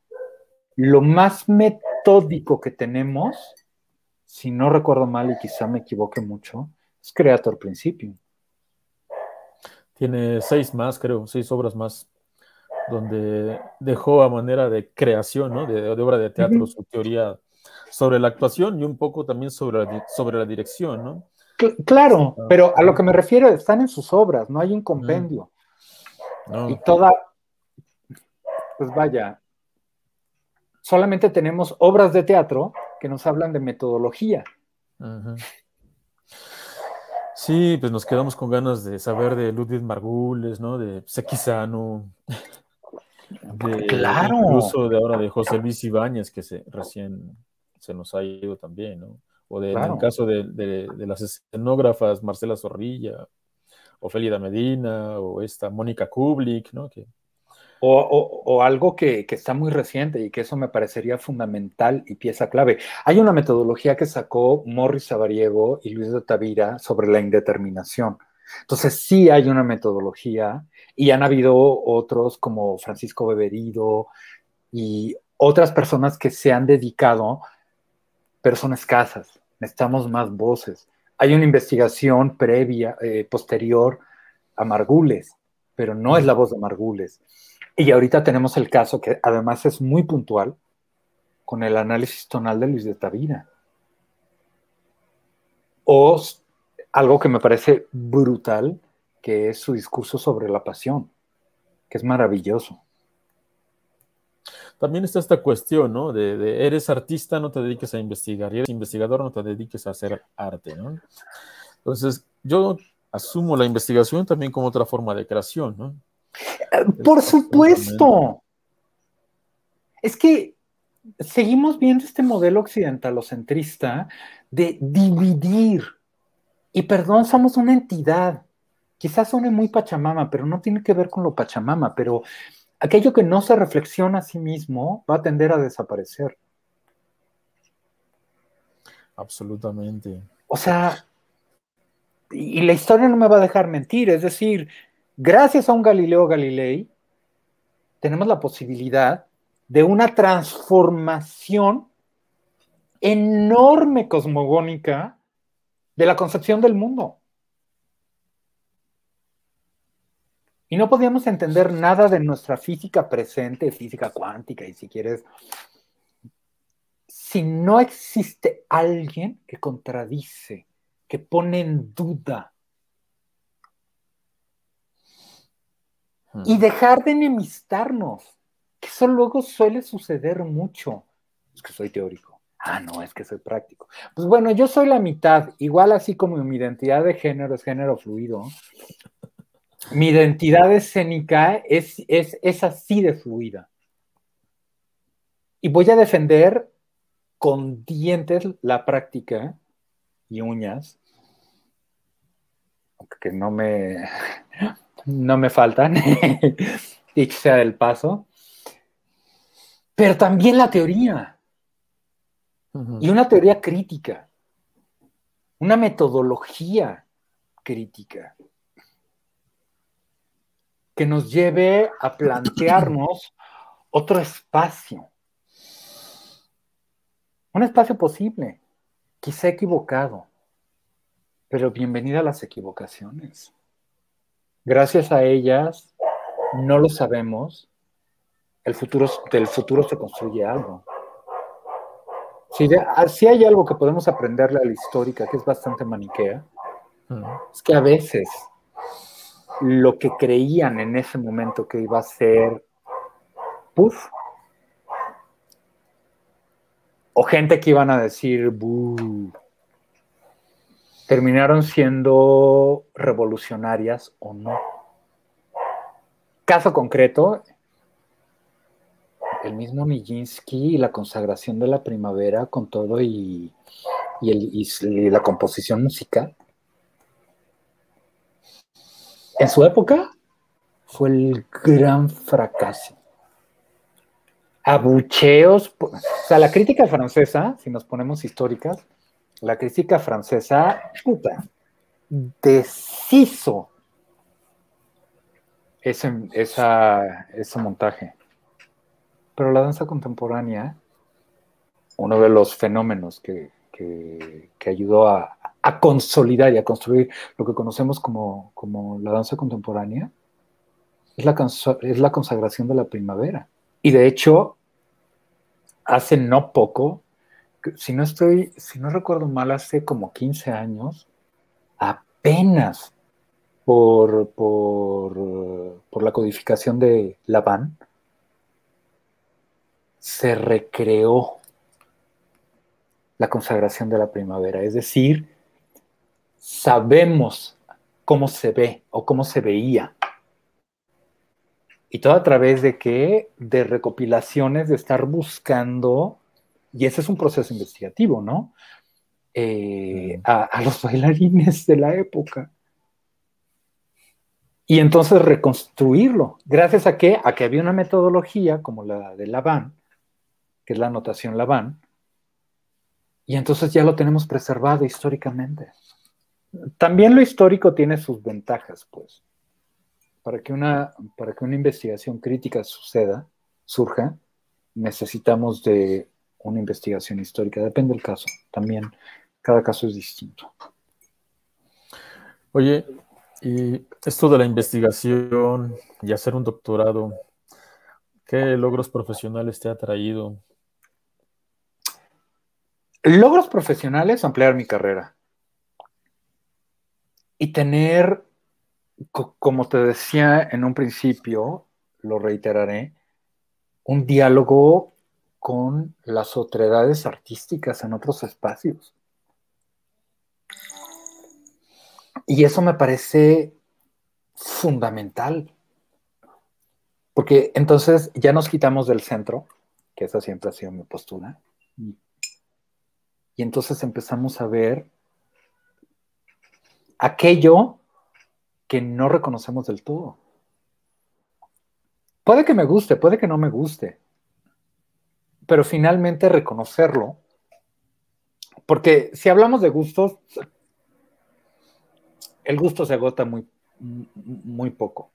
Lo más metódico que tenemos, si no recuerdo mal y quizá me equivoque mucho, es Creator Principium. Tiene seis más, creo, seis obras más, donde dejó a manera de creación, ¿no? de, de obra de teatro, uh-huh, su teoría sobre la actuación y un poco también sobre la, sobre la dirección, ¿no? Cl- claro, uh-huh, pero a lo que me refiero, están en sus obras, no hay un compendio. Uh-huh. Y toda, pues vaya, solamente tenemos obras de teatro que nos hablan de metodología. Uh-huh. Sí, pues nos quedamos con ganas de saber de Ludwig Margules, ¿no? De Sequizano. De, claro. Incluso de ahora de José Luis Ibáñez, que se, recién se nos ha ido también, ¿no? O de, claro, en el caso de, de, de las escenógrafas, Marcela Zorrilla, Ofelia Medina, o esta Mónica Kublik, ¿no? Que... O, o, o algo que, que está muy reciente y que eso me parecería fundamental y pieza clave. Hay una metodología que sacó Morris Sabariego y Luis de Tavira sobre la indeterminación. Entonces sí hay una metodología y han habido otros como Francisco Beberido y otras personas que se han dedicado, pero son escasas, necesitamos más voces. Hay una investigación previa, eh, posterior a Margules, pero no es la voz de Margules. Y ahorita tenemos el caso que además es muy puntual con el análisis tonal de Luis de Tavira. O algo que me parece brutal, que es su discurso sobre la pasión, que es maravilloso. También está esta cuestión, ¿no? De, de eres artista, no te dediques a investigar, y eres investigador, no te dediques a hacer arte, ¿no? Entonces, yo asumo la investigación también como otra forma de creación, ¿no? ¡Por supuesto! Es que seguimos viendo este modelo occidentalocentrista de dividir. Y perdón, somos una entidad. Quizás suene muy Pachamama, pero no tiene que ver con lo Pachamama, pero aquello que no se reflexiona a sí mismo va a tender a desaparecer. Absolutamente. O sea, y la historia no me va a dejar mentir, es decir, gracias a un Galileo Galilei, tenemos la posibilidad de una transformación enorme cosmogónica de la concepción del mundo. Y no podíamos entender nada de nuestra física presente, física cuántica, y si quieres, si no existe alguien que contradice, que pone en duda, hmm. y dejar de enemistarnos, que eso luego suele suceder mucho. Es que soy teórico. Ah, no, es que soy práctico. Pues bueno, yo soy la mitad, igual así como mi identidad de género es género fluido. Mi identidad escénica es, es, es así de fluida. Y voy a defender con dientes la práctica y uñas, que no me, no me faltan, y que sea del paso, pero también la teoría. Y una teoría crítica, una metodología crítica que nos lleve a plantearnos otro espacio, un espacio posible, quizá equivocado, pero bienvenida a las equivocaciones. Gracias a ellas, no lo sabemos, el futuro, del futuro se construye algo. Si, de, si hay algo que podemos aprenderle a la histórica, que es bastante maniquea, mm. es que a veces lo que creían en ese momento que iba a ser puff, o gente que iban a decir buh, terminaron siendo revolucionarias o no. Caso concreto, el mismo Nijinsky y la consagración de la primavera con todo y, y, el, y, y la composición musical. En su época fue el gran fracaso. Abucheos. O sea, la crítica francesa, si nos ponemos históricas, la crítica francesa, puta, deshizo ese, esa, ese montaje. Pero la danza contemporánea, uno de los fenómenos que, que, que ayudó a, a consolidar y a construir lo que conocemos como, como la danza contemporánea, es la, es la consagración de la primavera. Y de hecho, hace no poco, si no, estoy, si no recuerdo mal, hace como quince años, apenas por, por, por la codificación de Labán, se recreó la consagración de la primavera. Es decir, sabemos cómo se ve o cómo se veía. Y todo a través de qué, de recopilaciones, de estar buscando, y ese es un proceso investigativo, ¿no? Eh, a, a los bailarines de la época. Y entonces reconstruirlo. ¿Gracias a qué? A que había una metodología como la de Labán, que es la notación Labán, y entonces ya lo tenemos preservado históricamente. También lo histórico tiene sus ventajas, pues. Para que una, para que una investigación crítica suceda, surja, necesitamos de una investigación histórica. Depende del caso, también. Cada caso es distinto. Oye, y esto de la investigación y hacer un doctorado, ¿qué logros profesionales te ha traído? Logros profesionales, ampliar mi carrera. Y tener, co como te decía en un principio, lo reiteraré, un diálogo con las otredades artísticas en otros espacios. Y eso me parece fundamental. Porque entonces ya nos quitamos del centro, que esa siempre ha sido mi postura, y entonces empezamos a ver aquello que no reconocemos del todo. Puede que me guste, puede que no me guste, pero finalmente reconocerlo, porque si hablamos de gustos, el gusto se agota muy, muy poco.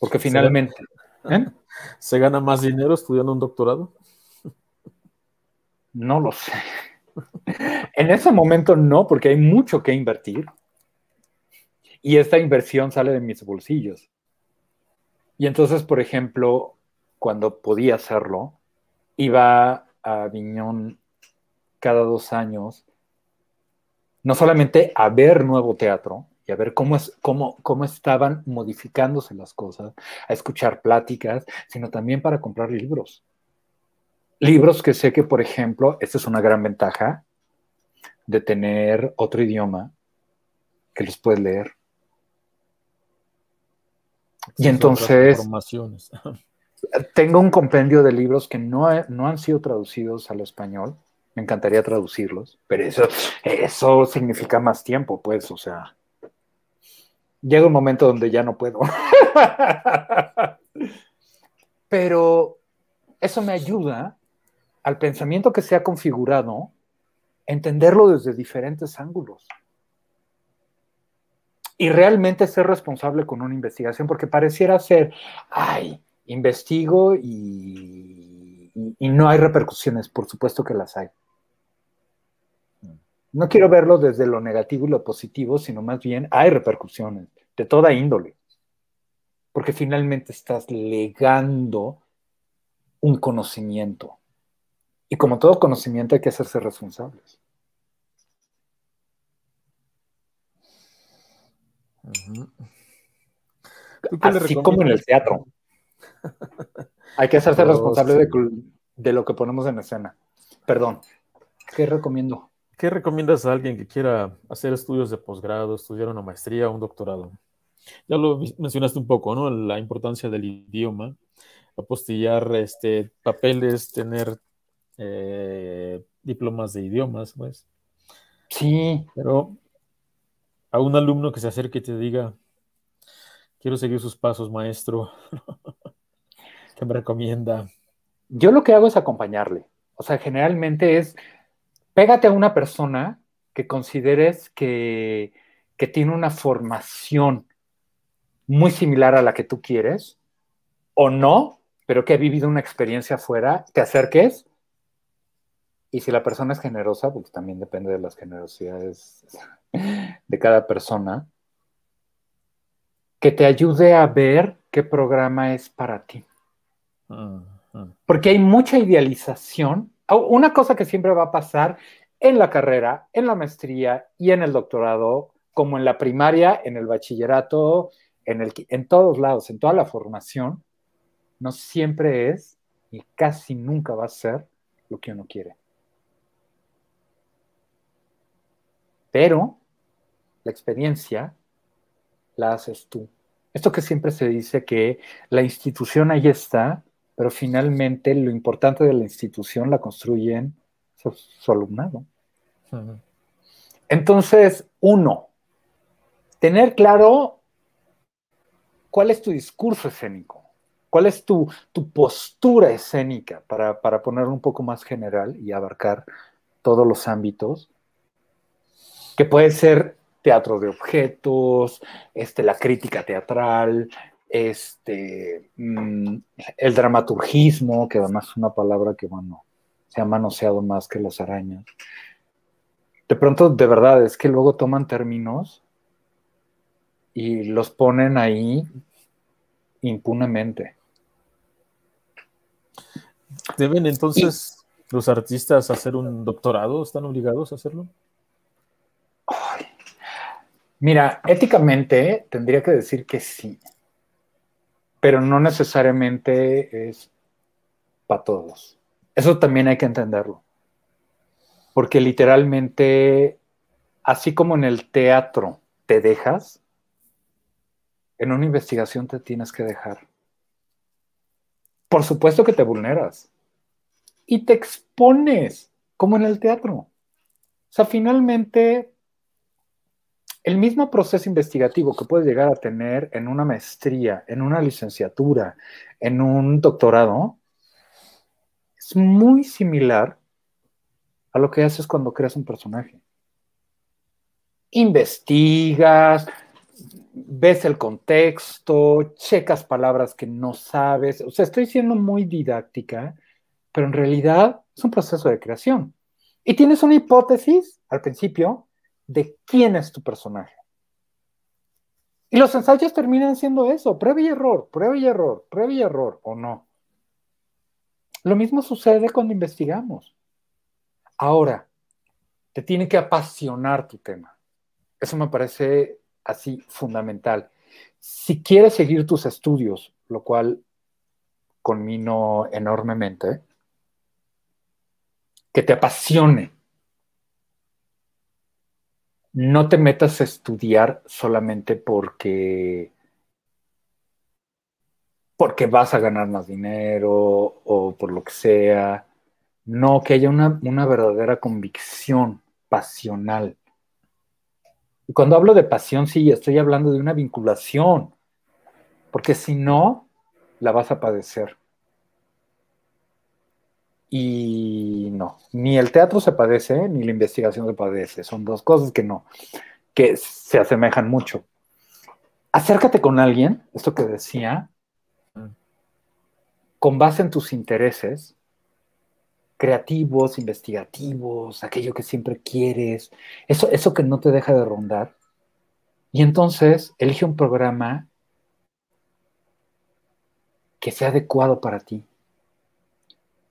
Porque finalmente... ¿Se gana, ¿eh? ¿Se gana más dinero estudiando un doctorado? No lo sé. En ese momento no, porque hay mucho que invertir. Y esta inversión sale de mis bolsillos. Y entonces, por ejemplo, cuando podía hacerlo, iba a Viñón cada dos años, no solamente a ver nuevo teatro y a ver cómo, es, cómo, cómo estaban modificándose las cosas, a escuchar pláticas, sino también para comprar libros. Libros que sé que, por ejemplo, esta es una gran ventaja de tener otro idioma que los puedes leer. Y sí, entonces tengo un compendio de libros que no, he, no han sido traducidos al español. Me encantaría traducirlos, pero eso, eso significa más tiempo, pues, o sea, llega un momento donde ya no puedo. Pero eso me ayuda al pensamiento que se ha configurado, entenderlo desde diferentes ángulos. Y realmente ser responsable con una investigación, porque pareciera ser, ay, investigo y, y, y no hay repercusiones, por supuesto que las hay. No quiero verlo desde lo negativo y lo positivo, sino más bien hay repercusiones de toda índole, porque finalmente estás legando un conocimiento. Y como todo conocimiento hay que hacerse responsables. Así como en el teatro. Hay que hacerse oh, responsable sí. de, de lo que ponemos en escena. Perdón, ¿qué recomiendo? ¿Qué recomiendas a alguien que quiera hacer estudios de posgrado, estudiar una maestría o un doctorado? Ya lo mencionaste un poco, ¿no? La importancia del idioma, apostillar este, papeles, tener eh, diplomas de idiomas, pues. Sí. Pero a un alumno que se acerque y te diga, quiero seguir sus pasos, maestro, ¿qué me recomienda? Yo lo que hago es acompañarle. O sea, generalmente es, pégate a una persona que consideres que, que tiene una formación muy similar a la que tú quieres, o no, pero que ha vivido una experiencia afuera, te acerques, y si la persona es generosa, porque también depende de las generosidades de cada persona, que te ayude a ver qué programa es para ti. Uh-huh. Porque hay mucha idealización. Una cosa que siempre va a pasar en la carrera, en la maestría y en el doctorado, como en la primaria, en el bachillerato, en, el, en todos lados, en toda la formación, no siempre es y casi nunca va a ser lo que uno quiere. Pero la experiencia la haces tú. Esto que siempre se dice que la institución ahí está, pero finalmente lo importante de la institución la construyen su, su alumnado. Uh-huh. Entonces, uno, tener claro cuál es tu discurso escénico, cuál es tu, tu postura escénica, para, para ponerlo un poco más general y abarcar todos los ámbitos, que puede ser teatro de objetos, este, la crítica teatral, este, el dramaturgismo, que además es una palabra que, bueno, se ha manoseado más que las arañas. De pronto, de verdad, es que luego toman términos y los ponen ahí impunemente. ¿Deben entonces y... los artistas hacer un doctorado? ¿Están obligados a hacerlo? Mira, éticamente tendría que decir que sí, pero no necesariamente es para todos. Eso también hay que entenderlo, porque literalmente, así como en el teatro te dejas, en una investigación te tienes que dejar. Por supuesto que te vulneras y te expones, como en el teatro. O sea, finalmente... el mismo proceso investigativo que puedes llegar a tener en una maestría, en una licenciatura, en un doctorado, es muy similar a lo que haces cuando creas un personaje. Investigas, ves el contexto, checas palabras que no sabes. O sea, estoy siendo muy didáctica, pero en realidad es un proceso de creación. Y tienes una hipótesis al principio de quién es tu personaje. Y los ensayos terminan siendo eso, prueba y error, prueba y error, prueba y error, o no. Lo mismo sucede cuando investigamos. Ahora, te tiene que apasionar tu tema. Eso me parece así fundamental. Si quieres seguir tus estudios, lo cual conmino enormemente, que te apasione. No te metas a estudiar solamente porque, porque vas a ganar más dinero o por lo que sea. No, que haya una, una verdadera convicción pasional. Y cuando hablo de pasión, sí, estoy hablando de una vinculación, porque si no, la vas a padecer. Y no, ni el teatro se padece, ni la investigación se padece. Son dos cosas que no, que se asemejan mucho. Acércate con alguien, esto que decía, con base en tus intereses creativos, investigativos, aquello que siempre quieres, eso, eso que no te deja de rondar. Y entonces elige un programa que sea adecuado para ti,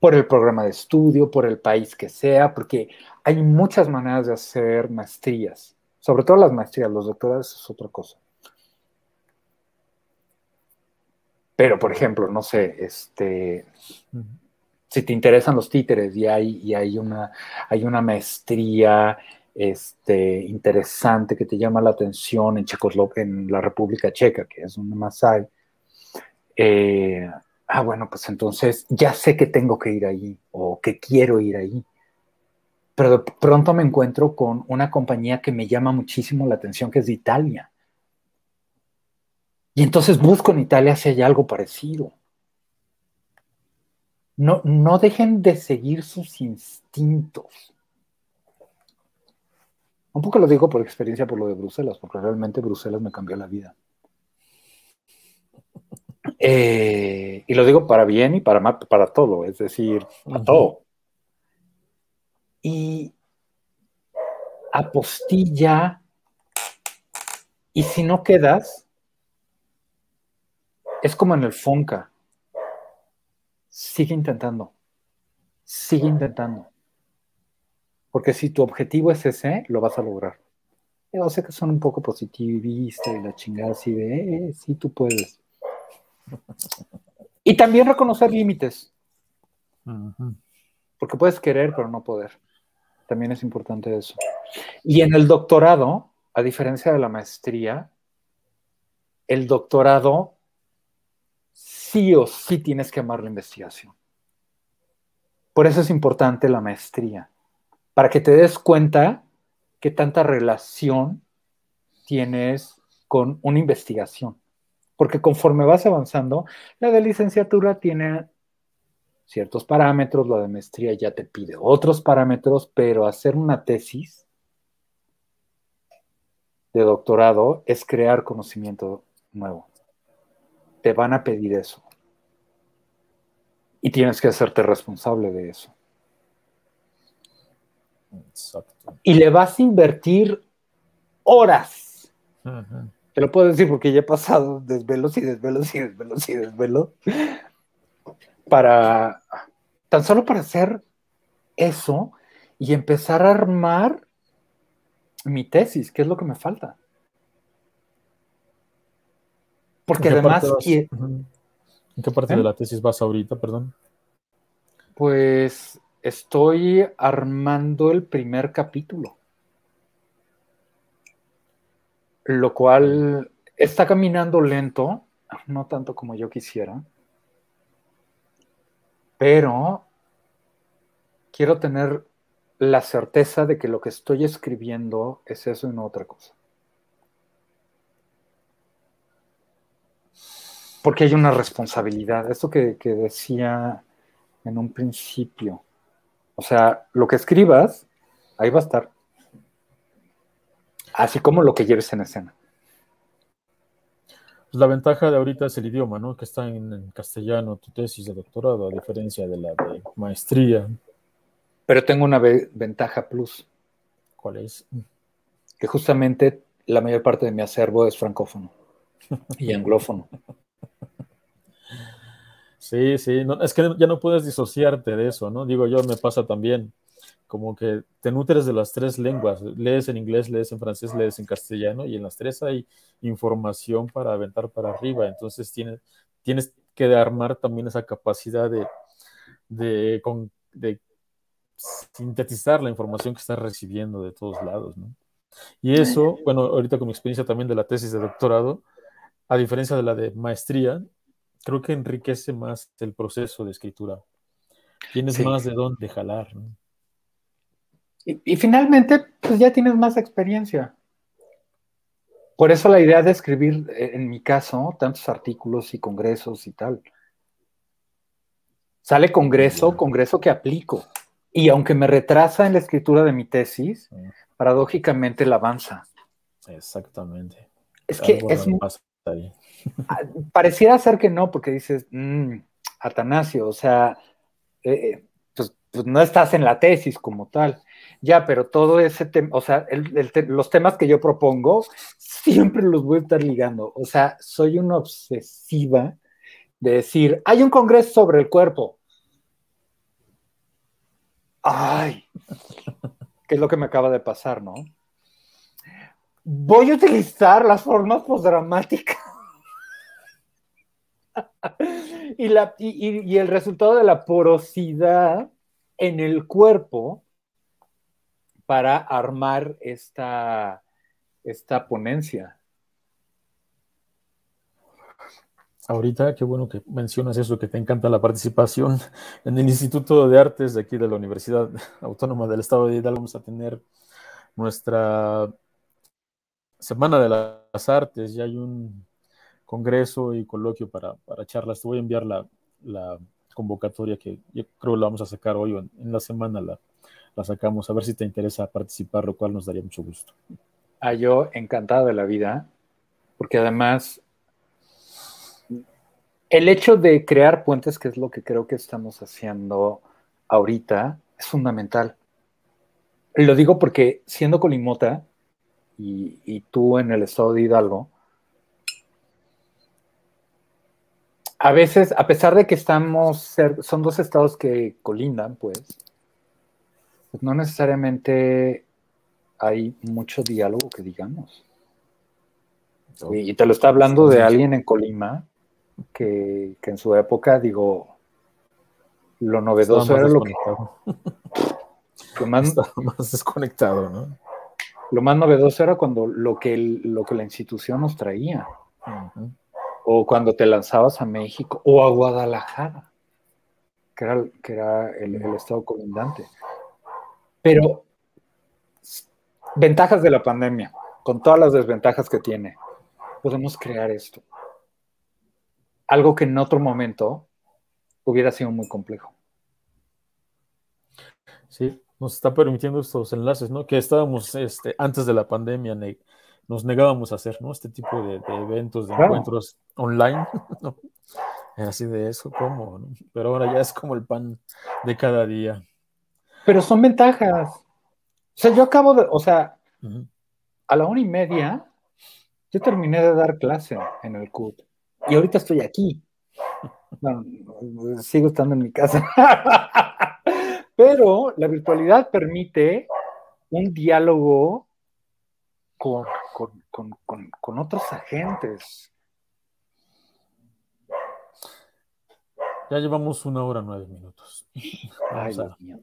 por el programa de estudio, por el país que sea, porque hay muchas maneras de hacer maestrías, sobre todo las maestrías, los doctorados es otra cosa. Pero, por ejemplo, no sé, este... Uh-huh. Si te interesan los títeres y hay, y hay, una, hay una maestría este, interesante que te llama la atención en Checoslovaquia, en la República Checa, que es donde más hay. Eh, ah, bueno, pues entonces ya sé que tengo que ir ahí o que quiero ir ahí. Pero de pronto me encuentro con una compañía que me llama muchísimo la atención, que es de Italia. Y entonces busco en Italia si hay algo parecido. No, no dejen de seguir sus instintos. Un poco lo digo por experiencia, por lo de Bruselas, porque realmente Bruselas me cambió la vida. Eh, y lo digo para bien y para mal, para todo, es decir, para todo. Y apostilla, y si no quedas, es como en el FONCA. Sigue intentando, sigue intentando, porque si tu objetivo es ese, lo vas a lograr. Yo sé que son un poco positivistas y la chingada así de, eh, sí, tú puedes. Y también reconocer límites, uh-huh. Porque puedes querer, pero no poder. También es importante eso. Y en el doctorado, a diferencia de la maestría, el doctorado... sí o sí tienes que amar la investigación. Por eso es importante la maestría, para que te des cuenta qué tanta relación tienes con una investigación. Porque conforme vas avanzando, la de licenciatura tiene ciertos parámetros, la de maestría ya te pide otros parámetros, pero hacer una tesis de doctorado es crear conocimiento nuevo. Te van a pedir eso. Y tienes que hacerte responsable de eso. Exacto. Y le vas a invertir horas. Uh-huh. Te lo puedo decir porque ya he pasado desvelos y desvelos y desvelos y desvelos. Para, tan solo para hacer eso y empezar a armar mi tesis, que es lo que me falta. Porque además... ¿En qué parte, vas, quiere... ¿En qué parte ¿Eh? de la tesis vas ahorita, perdón? Pues estoy armando el primer capítulo. Lo cual está caminando lento, no tanto como yo quisiera. Pero quiero tener la certeza de que lo que estoy escribiendo es eso y no otra cosa. Porque hay una responsabilidad. Esto que, que decía en un principio. O sea, lo que escribas, ahí va a estar. Así como lo que lleves en escena. Pues la ventaja de ahorita es el idioma, ¿no? Que está en, en castellano tu tesis de doctorado, a diferencia de la de maestría. Pero tengo una ve- ventaja plus. ¿Cuál es? Que justamente la mayor parte de mi acervo es francófono y anglófono. Sí, sí, no, es que ya no puedes disociarte de eso, ¿no? Digo yo, me pasa también, como que te nutres de las tres lenguas, lees en inglés, lees en francés, lees en castellano, y en las tres hay información para aventar para arriba, entonces tienes, tienes que armar también esa capacidad de, de, con, de sintetizar la información que estás recibiendo de todos lados, ¿no? Y eso, bueno, ahorita con mi experiencia también de la tesis de doctorado, a diferencia de la de maestría, creo que enriquece más el proceso de escritura. Tienes sí. más de dónde jalar, ¿no? Y, y finalmente, pues ya tienes más experiencia. Por eso la idea de escribir, en mi caso, tantos artículos y congresos y tal. Sale congreso, congreso que aplico. Y aunque me retrasa en la escritura de mi tesis, paradójicamente la avanza. Exactamente. Es que es muy... Pareciera ser que no, porque dices, mmm, Atanasio, o sea, eh, pues, pues no estás en la tesis como tal. Ya, pero todo ese tema, o sea, el, el te los temas que yo propongo, siempre los voy a estar ligando. O sea, soy una obsesiva de decir, hay un congreso sobre el cuerpo. ¡Ay! ¿Qué es lo que me acaba de pasar, no? Voy a utilizar las formas postdramáticas. Y, la, y, y el resultado de la porosidad en el cuerpo para armar esta, esta ponencia. Ahorita, qué bueno que mencionas eso, que te encanta la participación. En el Instituto de Artes de aquí de la Universidad Autónoma del Estado de Hidalgo vamos a tener nuestra... Semana de las Artes, ya hay un congreso y coloquio para, para charlas. Te voy a enviar la, la convocatoria que yo creo que la vamos a sacar hoy o en, en la semana la, la sacamos, a ver si te interesa participar, lo cual nos daría mucho gusto. Ah, yo encantado de la vida, porque además el hecho de crear puentes, que es lo que creo que estamos haciendo ahorita, es fundamental. Lo digo porque siendo colimota, Y, y tú en el estado de Hidalgo, a veces, a pesar de que estamos, son dos estados que colindan, pues, pues no necesariamente hay mucho diálogo que digamos. Y, y te lo está hablando de alguien en Colima que, que en su época, digo, lo novedoso era lo que... lo más, más desconectado, ¿no? Lo más novedoso era cuando lo que, el, lo que la institución nos traía. Uh-huh. O cuando te lanzabas a México o a Guadalajara, que era, que era el, el estado colindante. Pero, ventajas de la pandemia, con todas las desventajas que tiene, podemos crear esto. Algo que en otro momento hubiera sido muy complejo. Sí. Nos está permitiendo estos enlaces, ¿no? Que estábamos, este, antes de la pandemia, ne nos negábamos a hacer, ¿no? Este tipo de, de eventos, de claro. encuentros online, ¿no? Así de eso, ¿cómo? ¿No? Pero ahora ya es como el pan de cada día. Pero son ventajas. O sea, yo acabo de, o sea, uh-huh. a la una y media, yo terminé de dar clase en el C U T. Y ahorita estoy aquí. Bueno, sigo estando en mi casa. Pero la virtualidad permite un diálogo con, con, con, con, con otros agentes. Ya llevamos una hora nueve minutos. Ay, Dios mío.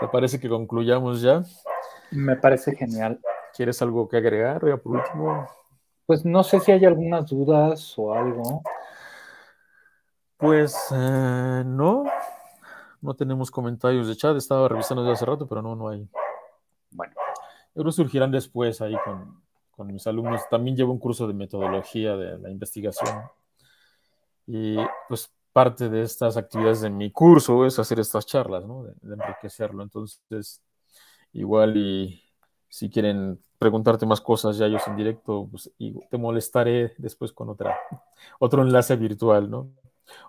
¿Te parece que concluyamos ya? Me parece genial. ¿Quieres algo que agregar ya por último? Pues no sé si hay algunas dudas o algo. Pues eh, no. No tenemos comentarios de chat, estaba revisando desde hace rato, pero no, no hay. Bueno. Yo creo que surgirán después ahí con, con mis alumnos. También llevo un curso de metodología de la investigación. Y pues parte de estas actividades de mi curso es hacer estas charlas, ¿no? De, de enriquecerlo. Entonces, igual y si quieren preguntarte más cosas ya ellos en directo, pues y te molestaré después con otra, otro enlace virtual, ¿no?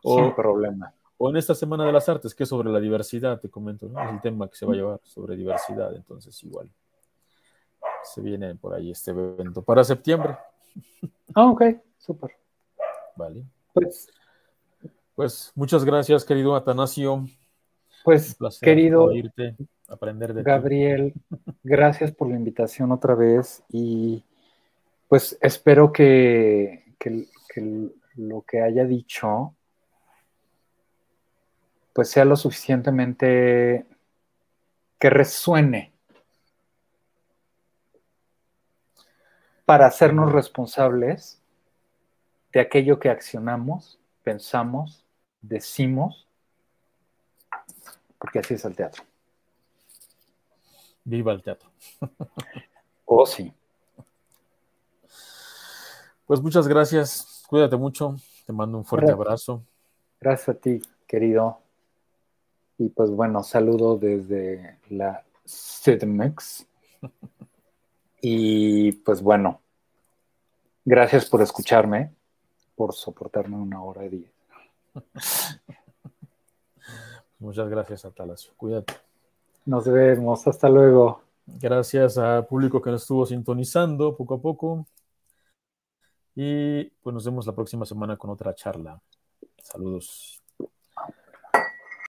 O, sin problema. O en esta Semana de las Artes, que es sobre la diversidad, te comento, ¿no? Es el tema que se va a llevar sobre diversidad, entonces igual se viene por ahí este evento para septiembre. Ah, ok, súper. Vale. Pues Pues muchas gracias, querido Atanasio. Pues, querido oírte, aprender de Gabriel, ti. Gracias por la invitación otra vez y pues espero que, que, que lo que haya dicho pues sea lo suficientemente que resuene para hacernos responsables de aquello que accionamos, pensamos, decimos, porque así es el teatro. Viva el teatro. Oh, sí. Pues muchas gracias. Cuídate mucho. Te mando un fuerte gracias. abrazo. Gracias a ti, querido. Y pues bueno, saludo desde la C D M X. Y pues bueno, gracias por escucharme, por soportarme una hora y diez. Muchas gracias, Atanasio. Cuídate. Nos vemos. Hasta luego. Gracias al público que nos estuvo sintonizando poco a poco. Y pues nos vemos la próxima semana con otra charla. Saludos.